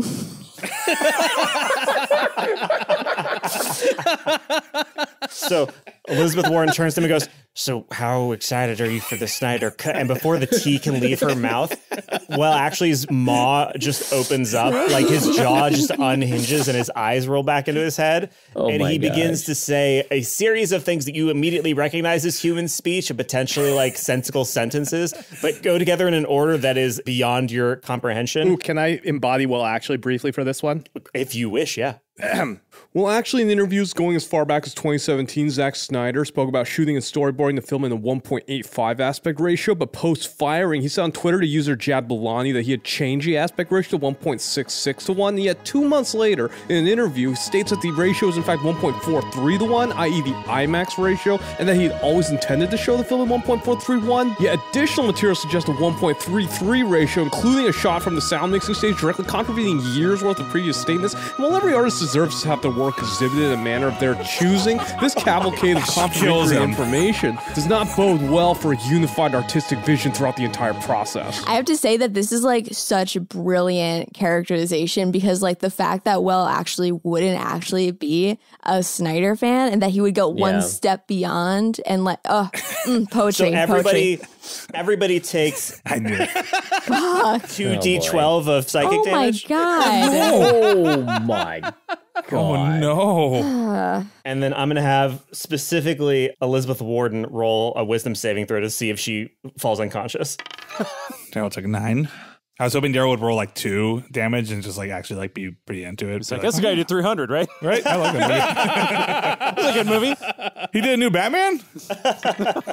So Elizabeth Warren turns to him and goes, so how excited are you for the Snyder Cut? And before the tea can leave her mouth, well, actually his maw just opens up, like his jaw just unhinges and his eyes roll back into his head. Oh, and he begins to say a series of things that you immediately recognize as human speech and potentially like sensical sentences, but go together in an order that is beyond your comprehension. Ooh, can I embody Will actually briefly for this one? If you wish, yeah. Well, actually, in interviews going as far back as 2017, Zack Snyder spoke about shooting and storyboarding the film in a 1.85 aspect ratio, but post-firing, he said on Twitter to user Jab Belani that he had changed the aspect ratio to 1.66 to 1, and yet 2 months later, in an interview, he states that the ratio is in fact 1.43 to 1, i.e. the IMAX ratio, and that he had always intended to show the film in 1.431, yet additional material suggests a 1.33 ratio, including a shot from the sound mixing stage, directly contravening years' worth of previous statements, and while every artist deserves to have their work exhibited in a manner of their choosing, this cavalcade of contradictory information does not bode well for a unified artistic vision throughout the entire process. I have to say that this is like such brilliant characterization, because like the fact that Will actually wouldn't actually be a Snyder fan and that he would go one step beyond and like, oh, poetry. So everybody takes 2d12 of psychic damage. Oh my god. Oh my god. Oh no. And then I'm going to have specifically Elizabeth Warden roll a wisdom saving throw to see if she falls unconscious. Daryl took 9. I was hoping Daryl would roll like 2 damage and just like actually like be pretty into it. It's like, that's the guy who did 300, right? Right? I like that movie. That's a good movie. He did a new Batman?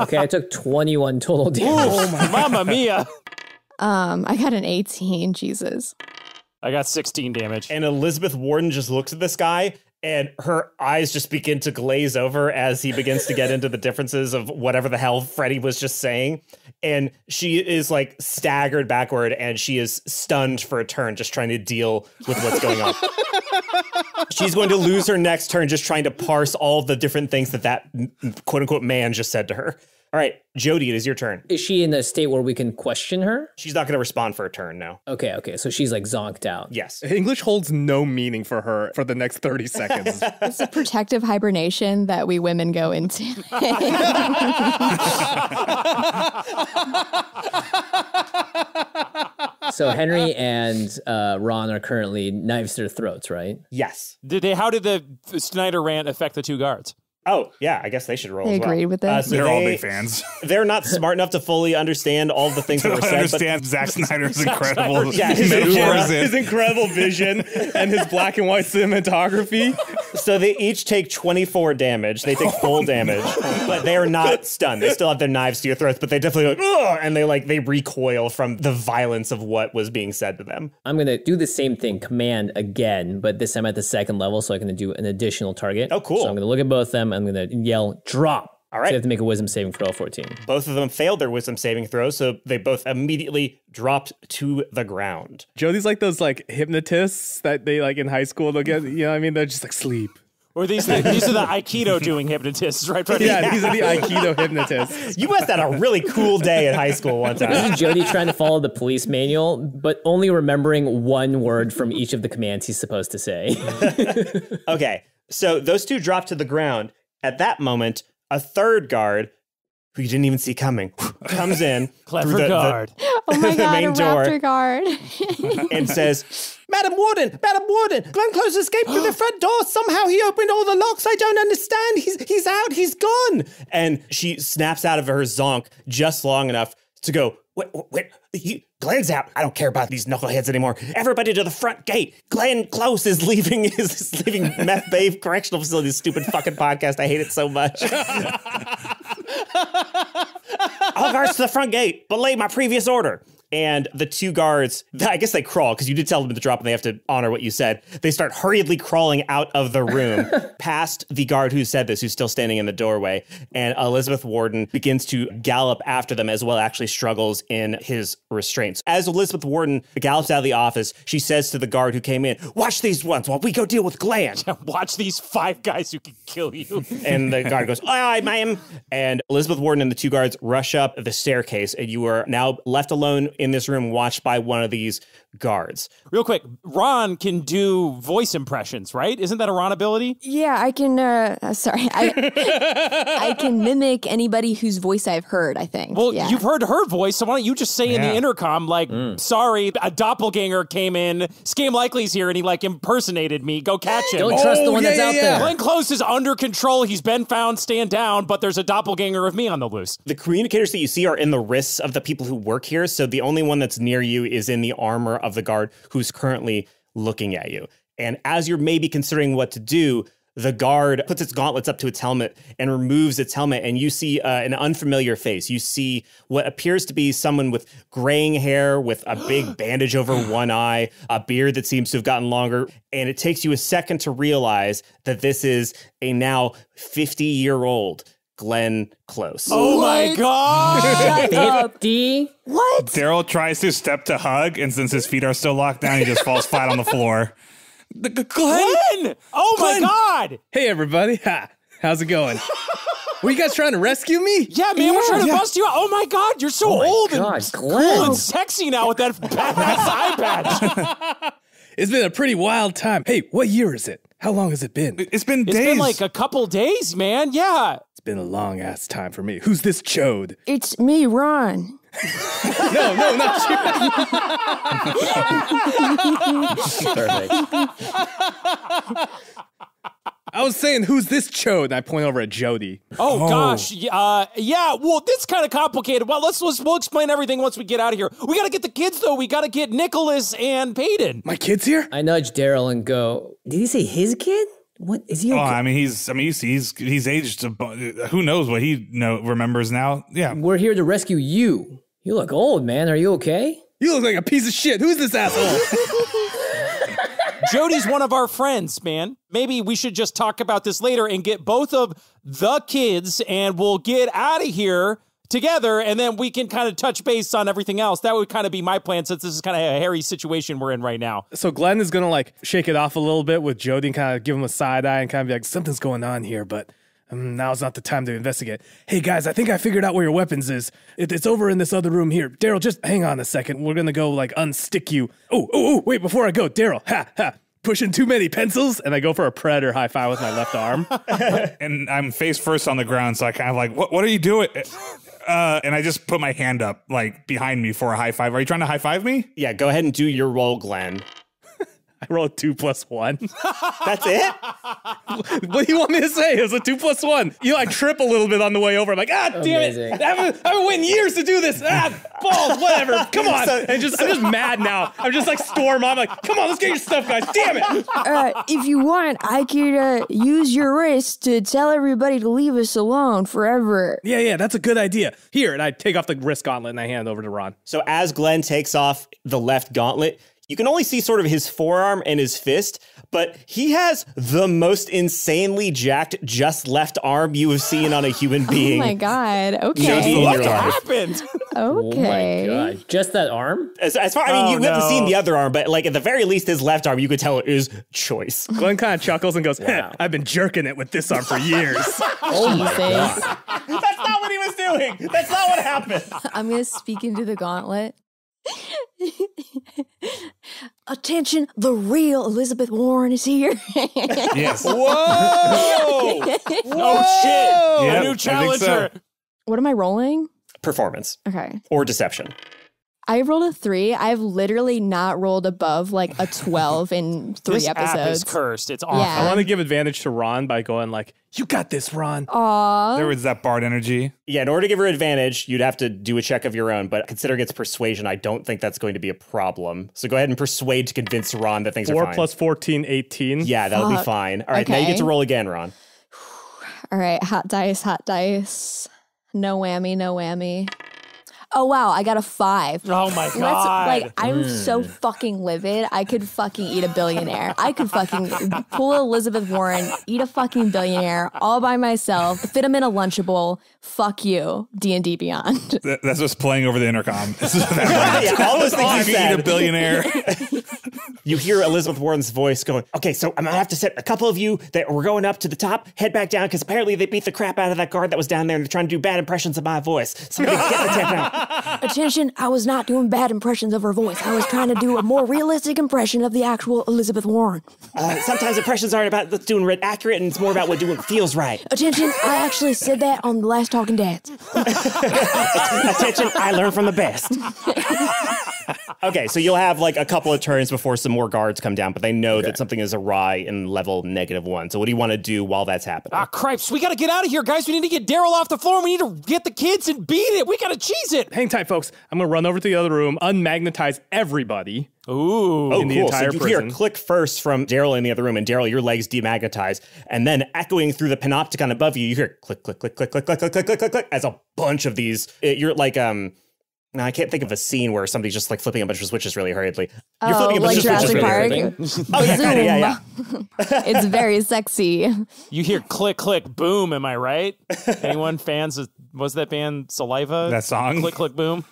Okay, I took 21 total damage. Oh my Mamma mia. I got an 18, Jesus. I got 16 damage. And Elizabeth Warden just looks at this guy and her eyes just begin to glaze over as he begins to get into the differences of whatever the hell Freddie was just saying. And she is like staggered backward and she is stunned for a turn, just trying to deal with what's going on. She's going to lose her next turn just trying to parse all the different things that quote unquote man just said to her. All right, Jody, it is your turn. Is she in a state where we can question her? She's not going to respond for a turn, no. Okay, okay, so she's like zonked out. Yes. English holds no meaning for her for the next 30 seconds. It's a protective hibernation that we women go into. So Henry and Ron are currently knives to their throats, right? Yes. How did the Snyder rant affect the two guards? Oh, yeah, I guess they should roll as well. They agreed with that. So they're all big fans. They're not smart enough to fully understand all the things that were said. Understand Zack Snyder's incredible his incredible vision and his black and white cinematography. So they each take 24 damage. They take full damage, but they are not stunned. They still have their knives to your throats, but they definitely go, ugh, and they recoil from the violence of what was being said to them. I'm going to do the same thing, command again, but this time at the second level, so I can do an additional target. Oh, cool. So I'm going to look at both of them. I'm going to yell, drop. All right. So they have to make a wisdom saving throw, 14. Both of them failed their wisdom saving throw, so they both immediately dropped to the ground. Jody's like those like hypnotists that they like in high school, they'll get, you know what I mean? They're just like sleep. Or these are the Aikido doing hypnotists, right? Yeah, these are the Aikido hypnotists. You must have had a really cool day at high school one time. This is Jody trying to follow the police manual, but only remembering one word from each of the commands he's supposed to say. Okay, so those two dropped to the ground. At that moment, a third guard, who you didn't even see coming, comes in through the main door. Raptor guard. And says, Madam Warden, Glenn Close escaped through the front door. Somehow he opened all the locks. I don't understand. He's out. He's gone. And she snaps out of her zonk just long enough to go, wait, Glenn's out. I don't care about these knuckleheads anymore. Everybody to the front gate. Glenn Close is leaving Meth Bae Correctional Facility. Stupid fucking podcast. I hate it so much. All guards to the front gate. Belay my previous order. And the two guards, I guess they crawl, because you did tell them to drop and they have to honor what you said. They start hurriedly crawling out of the room past the guard who said this, who's still standing in the doorway. And Elizabeth Warden begins to gallop after them as well, actually struggles in his restraints. As Elizabeth Warden gallops out of the office, she says to the guard who came in, watch these ones while we go deal with Glenn. Watch these 5 guys who can kill you. And the guard goes, aye, ma'am. And Elizabeth Warden and the two guards rush up the staircase and you are now left alone in this room watched by one of these guards. Real quick, Ron can do voice impressions, right? Isn't that a Ron ability? Yeah, I can, I can mimic anybody whose voice I've heard, I think. Well, yeah. You've heard her voice, so why don't you just say in the intercom, like, sorry, a doppelganger came in, Scam Likely's here, and he, like, impersonated me. Go catch him. Don't trust the one that's out there. Glenn Close is under control. He's been found, stand down, but there's a doppelganger of me on the loose. The communicators that you see are in the wrists of the people who work here, so the only one that's near you is in the armor of the guard who's currently looking at you. And as you're maybe considering what to do, the guard puts its gauntlets up to its helmet and removes its helmet, and you see an unfamiliar face. You see what appears to be someone with graying hair, with a big bandage over one eye, a beard that seems to have gotten longer, and it takes you a second to realize that this is a now 50-year-old Glenn Close. Oh my God! Shut up, D. What? Daryl tries to step to hug, and since his feet are still locked down, he just falls flat on the floor. Glenn! Oh my God! Hey everybody! Ha! How's it going? Were you guys trying to rescue me? Yeah, man, we're trying to bust you out. Oh my God, you're so old and cool and sexy now with that badass eye patch. It's been a pretty wild time. Hey, what year is it? How long has it been? It's been days. It's been like a couple days, man. Yeah. It's been a long ass time for me. Who's this chode? It's me, Ron. No, not you. Perfect. I was saying, who's this chode? And I point over at Jody. Oh gosh, yeah. Well, this is kind of complicated. Well, we'll explain everything once we get out of here. We gotta get the kids though. We gotta get Nicholas and Peyton. My kids here? I nudge Daryl and go, did he say his kid? What is he? Okay? Oh, I mean, he's aged. Who knows what he remembers now? Yeah, we're here to rescue you. You look old, man. Are you okay? You look like a piece of shit. Who's this asshole? Jody's one of our friends, man. Maybe we should just talk about this later and get both of the kids, and we'll get out of here together, and then we can kind of touch base on everything else. That would kind of be my plan, since this is kind of a hairy situation we're in right now. So Glenn is going to, like, shake it off a little bit with Jody and kind of give him a side eye and kind of be like, something's going on here, but now's not the time to investigate. Hey, guys, I think I figured out where your weapons is. It's over in this other room here. Daryl, just hang on a second. We're going to go, like, unstick you. Oh, wait, before I go, Daryl, pushing too many pencils, and I go for a predator high five with my left arm. And I'm face first on the ground, so I kind of like, what are you doing? And I just put my hand up, like, behind me for a high five. Are you trying to high five me? Yeah, go ahead and do your roll, Glenn. I rolled 2 + 1. That's it? What do you want me to say? It was a 2 + 1. You know, I trip a little bit on the way over. I'm like, damn it. I've been waiting years to do this. Balls, whatever. Come on. I'm just mad now. I'm just like storm. I'm like, come on, let's get your stuff, guys. Damn it. If you want, I could use your wrist to tell everybody to leave us alone forever. Yeah, that's a good idea. Here, and I take off the wrist gauntlet and I hand it over to Ron. So as Glenn takes off the left gauntlet, you can only see sort of his forearm and his fist, but he has the most insanely jacked just left arm you have seen on a human being. Oh my God. Okay. Jody, what happened? Okay. Oh my God. Just that arm? As far, I mean, you haven't seen the other arm, but like at the very least, his left arm, you could tell it is choice. Glenn kind of chuckles and goes, wow. I've been jerking it with this arm for years. Oh my God. That's not what he was doing. That's not what happened. I'm going to speak into the gauntlet. Attention, the real Elizabeth Warren is here. Yes. Whoa! Oh shit! Yep, a new challenger. So. What am I rolling? Performance. Okay. Or deception. I rolled a 3. I've literally not rolled above like a 12 in 3 this episodes. This app is cursed. It's awful. Yeah. I want to give advantage to Ron by going like, you got this, Ron. Aww. There was that Bard energy. Yeah, in order to give her advantage, you'd have to do a check of your own. But considering it's persuasion, I don't think that's going to be a problem. So go ahead and persuade to convince Ron that things are fine. 4 + 14, 18. Yeah, that'll be fine. All right, now you get to roll again, Ron. All right, hot dice, hot dice. No whammy, no whammy. Oh, wow, I got a 5. Oh, my God. Like, I'm so fucking livid. I could fucking eat a billionaire. I could fucking pull Elizabeth Warren, eat a fucking billionaire all by myself, fit him in a Lunchable. Fuck you, D&D Beyond. That's just playing over the intercom. All those things you could eat a billionaire. you hear Elizabeth Warden's voice going, okay, so I'm going to have to set a couple of you that were going up to the top, head back down, because apparently they beat the crap out of that guard that was down there and they're trying to do bad impressions of my voice. Somebody get the tech out. Attention, I was not doing bad impressions of her voice. I was trying to do a more realistic impression of the actual Elizabeth Warren. Sometimes impressions aren't about doing it accurate, and it's more about what doing feels right. Attention, I actually said that on the last Talking Dads. Attention, I learned from the best. Okay, so you'll have like a couple of turns before some more guards come down, but they know that something is awry in level -1. So what do you want to do while that's happening? Ah, cripes, we got to get out of here, guys. We need to get Daryl off the floor, and we need to get the kids and beat it. We got to cheese it. Hang tight, folks. I'm going to run over to the other room, unmagnetize everybody. Ooh. Oh, cool. So you hear a click first from Daryl in the other room, and Daryl, your legs demagnetize. And then echoing through the panopticon above you, you hear click, click, click, click, click, click, click, click, click, click, click, as a bunch of these. You're like, now, I can't think of a scene where somebody's just like flipping a bunch of switches really hurriedly. You're flipping a bunch of switches really hurriedly. Oh, yeah, kinda, yeah. It's very sexy. You hear click, click, boom, am I right? Anyone fans of, was that band Saliva? That song? Click, click, boom.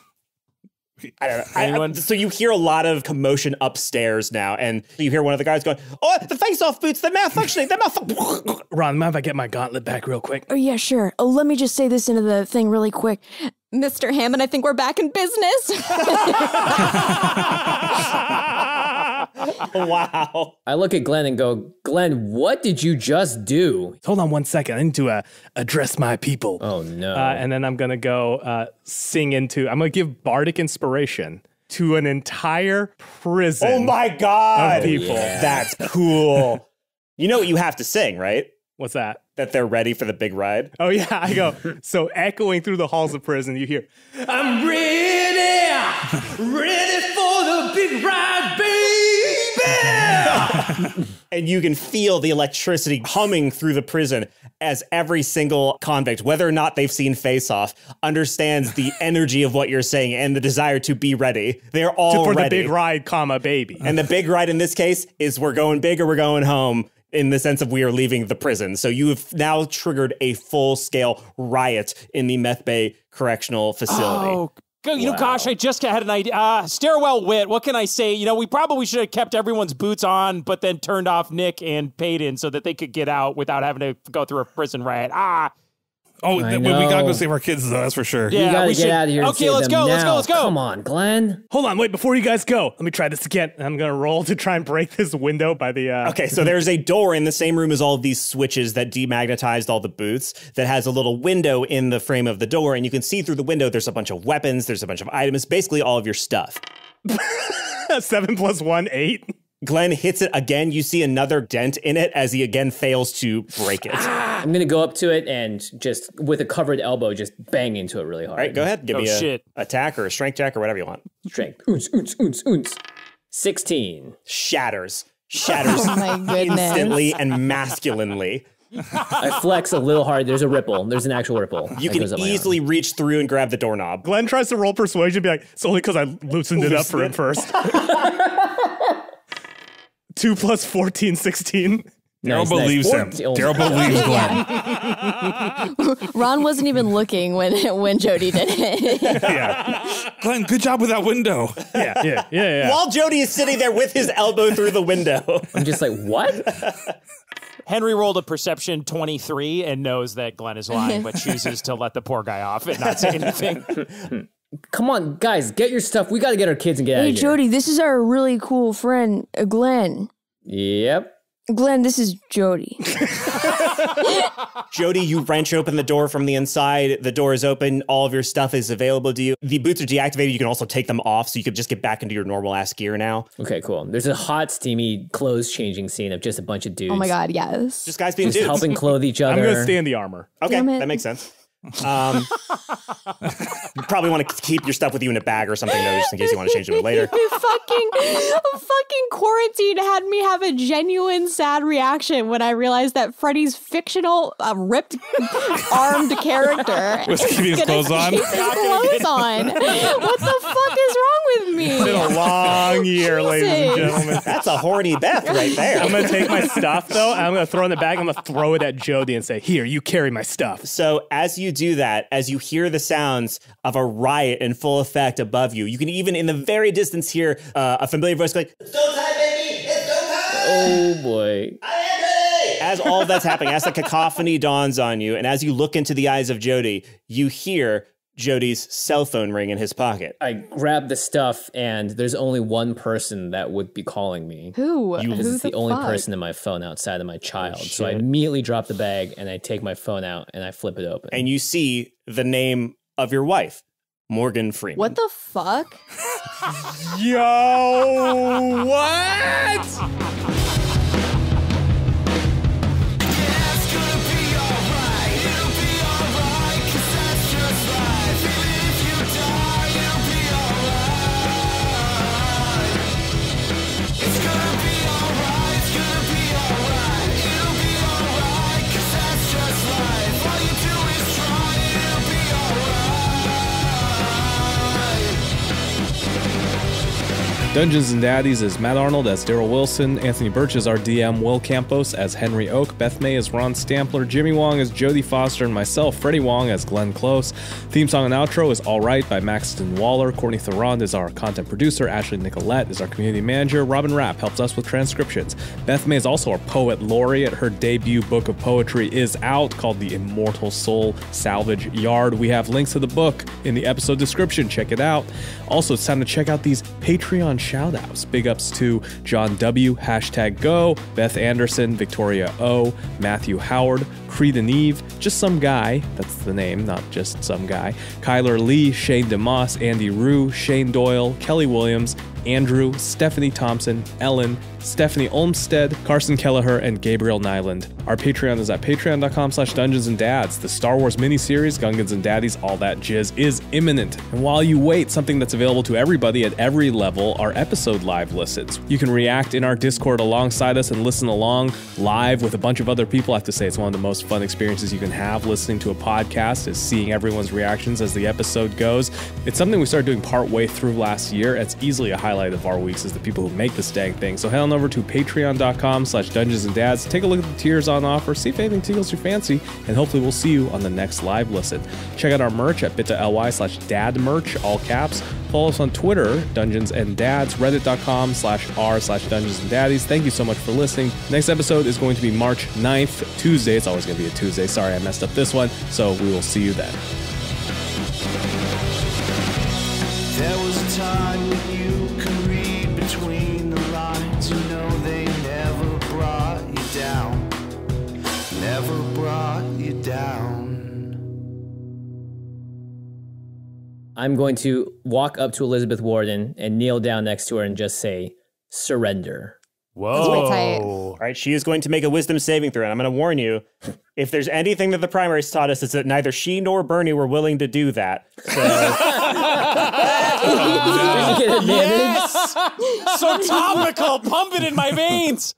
I don't know. So you hear a lot of commotion upstairs now, and you hear one of the guys going, oh, the face-off boots, they're malfunctioning, they're malfunctioning. Ron, mind if I get my gauntlet back real quick? Oh, yeah, sure. Oh, let me just say this into the thing really quick. Mr. Hammond, I think we're back in business. Wow. I look at Glenn and go, Glenn, what did you just do? Hold on one second. I need to address my people. Oh, no. And then I'm going to go sing into, I'm going to give bardic inspiration to an entire prison. Oh, my God. Of people. Yeah. That's cool. You know what you have to sing, right? What's that? That they're ready for the big ride. Oh, yeah. I go, so echoing through the halls of prison, you hear, I'm ready, ready for the big ride, baby. And you can feel the electricity humming through the prison as every single convict, whether or not they've seen Face Off, understands the energy of what you're saying and the desire to be ready. They're all for ready. For the big ride, comma, baby. And the big ride in this case is we're going big or we're going home. In the sense of we are leaving the prison. So you have now triggered a full-scale riot in the Meth Bae Correctional Facility. Oh, you know, gosh, I just had an idea. Stairwell wit, what can I say? You know, we probably should have kept everyone's boots on, but then turned off Nick and Peyton so that they could get out without having to go through a prison riot. Ah. Oh, we gotta go save our kids, though, that's for sure. Yeah, we should get out of here. Okay, let's go. Come on, Glenn. Hold on, wait, before you guys go, let me try this again. I'm gonna roll to try and break this window by the... Okay, so there's a door in the same room as all of these switches that demagnetized all the booths that has a little window in the frame of the door, and you can see through the window there's a bunch of weapons, there's a bunch of items, basically all of your stuff. 7 + 1, 8. Glenn hits it again. You see another dent in it as he again fails to break it. I'm going to go up to it and just with a covered elbow, just bang into it really hard. All right, go ahead. Give me an attack or a strength check or whatever you want. Strength. Oons, oons, oons, oons. 16. Shatters oh my goodness. Instantly and masculinely. I flex a little hard. There's a ripple. There's an actual ripple. You can easily reach through and grab the doorknob. Glenn tries to roll persuasion and be like, it's only because I loosened it up for him first. 2 + 14, 16. Daryl believes him. Daryl believes Glenn. Ron wasn't even looking when Jody did it. Yeah. Glenn, good job with that window. Yeah. While Jody is sitting there with his elbow through the window. I'm just like, what? Henry rolled a perception 23 and knows that Glenn is lying, but chooses to let the poor guy off and not say anything. Come on, guys, get your stuff. We got to get our kids and get out of here. Hey, Jody, this is our really cool friend, Glenn. Yep. Glenn, this is Jody. Jody, you wrench open the door from the inside. The door is open. All of your stuff is available to you. The boots are deactivated. You can also take them off, so you could just get back into your normal-ass gear now. Okay, cool. There's a hot, steamy clothes-changing scene of just a bunch of dudes. Oh, my God, yes. Just guys being dudes. Helping clothe each other. I'm going to stay in the armor. Okay, that makes sense. You probably want to keep your stuff with you in a bag or something, though, just in case you want to change it later. fucking quarantine had me have a genuine sad reaction when I realized that Freddy's fictional, ripped, armed character was keeping his clothes on. What the fuck is wrong with me? It's been a long year, ladies and gentlemen. That's a horny Beth right there. I'm gonna take my stuff though. I'm gonna throw it in the bag. I'm gonna throw it at Jody and say, "Here, you carry my stuff." So as you do that, as you hear the sounds of a riot in full effect above you, you can even in the very distance hear a familiar voice like, "It's go time, baby!" Oh boy. As all of that's happening, as the cacophony dawns on you, and as you look into the eyes of Jody, you hear Jody's cell phone ring in his pocket. I grab the stuff, and there's only one person that would be calling me. Who? You. This is the only person in my phone outside of my child. Oh, so I immediately drop the bag, and I take my phone out, and I flip it open. And you see the name of your wife, Morgan Freeman. What the fuck? Yo, what? Dungeons and Daddies is Matt Arnold as Daryl Wilson, Anthony Burch is our DM, Will Campos as Henry Oak, Beth May as Ron Stampler, Jimmy Wong as Jody Foster, and myself, Freddie Wong, as Glenn Close. Theme song and outro is All Right by Maxton Waller. Courtney Theron is our content producer, Ashley Nicolette is our community manager, Robin Rapp helps us with transcriptions. Beth May is also our poet laureate. Her debut book of poetry is out, called The Immortal Soul Salvage Yard. We have links to the book in the episode description. Check it out. Also, it's time to check out these Patreon shout-outs. Big ups to John W, Hashtag Go, Beth Anderson, Victoria O, Matthew Howard, Creed and Eve, Just Some Guy, that's the name, not just some guy, Kyler Lee, Shane DeMoss, Andy Rue, Shane Doyle, Kelly Williams, Andrew, Stephanie Thompson, Ellen, Stephanie Olmstead, Carson Kelleher, and Gabriel Nyland. Our Patreon is at patreon.com/dungeonsanddads. The Star Wars miniseries, Gungans and Daddies, All That Jizz, is imminent. And while you wait, something that's available to everybody at every level are episode live listens. You can react in our Discord alongside us and listen along live with a bunch of other people. I have to say, it's one of the most fun experiences you can have listening to a podcast, is seeing everyone's reactions as the episode goes. It's something we started doing partway through last year. It's easily a highlight of our weeks, is the people who make this dang thing. So head on over to patreon.com/dungeonsanddads. Take a look at the tiers on offer, see if anything tickles your fancy, and hopefully we'll see you on the next live listen. Check out our merch at bit.ly/dadmerch, all caps. Follow us on Twitter, Dungeons and Dads, reddit.com/r/dungeonsandaddies. Thank you so much for listening. Next episode is going to be March 9th, Tuesday. It's always going to be a Tuesday. Sorry, I messed up this one. So we will see you then. There was a time when you could read between the lines. You know they never brought you down. Never brought you down. I'm going to walk up to Elizabeth Warden and kneel down next to her and just say, surrender. Whoa. All right, she is going to make a wisdom saving throw. And I'm going to warn you, if there's anything that the primaries taught us, it's that neither she nor Bernie were willing to do that. So. Yes! So topical, pump it in my veins.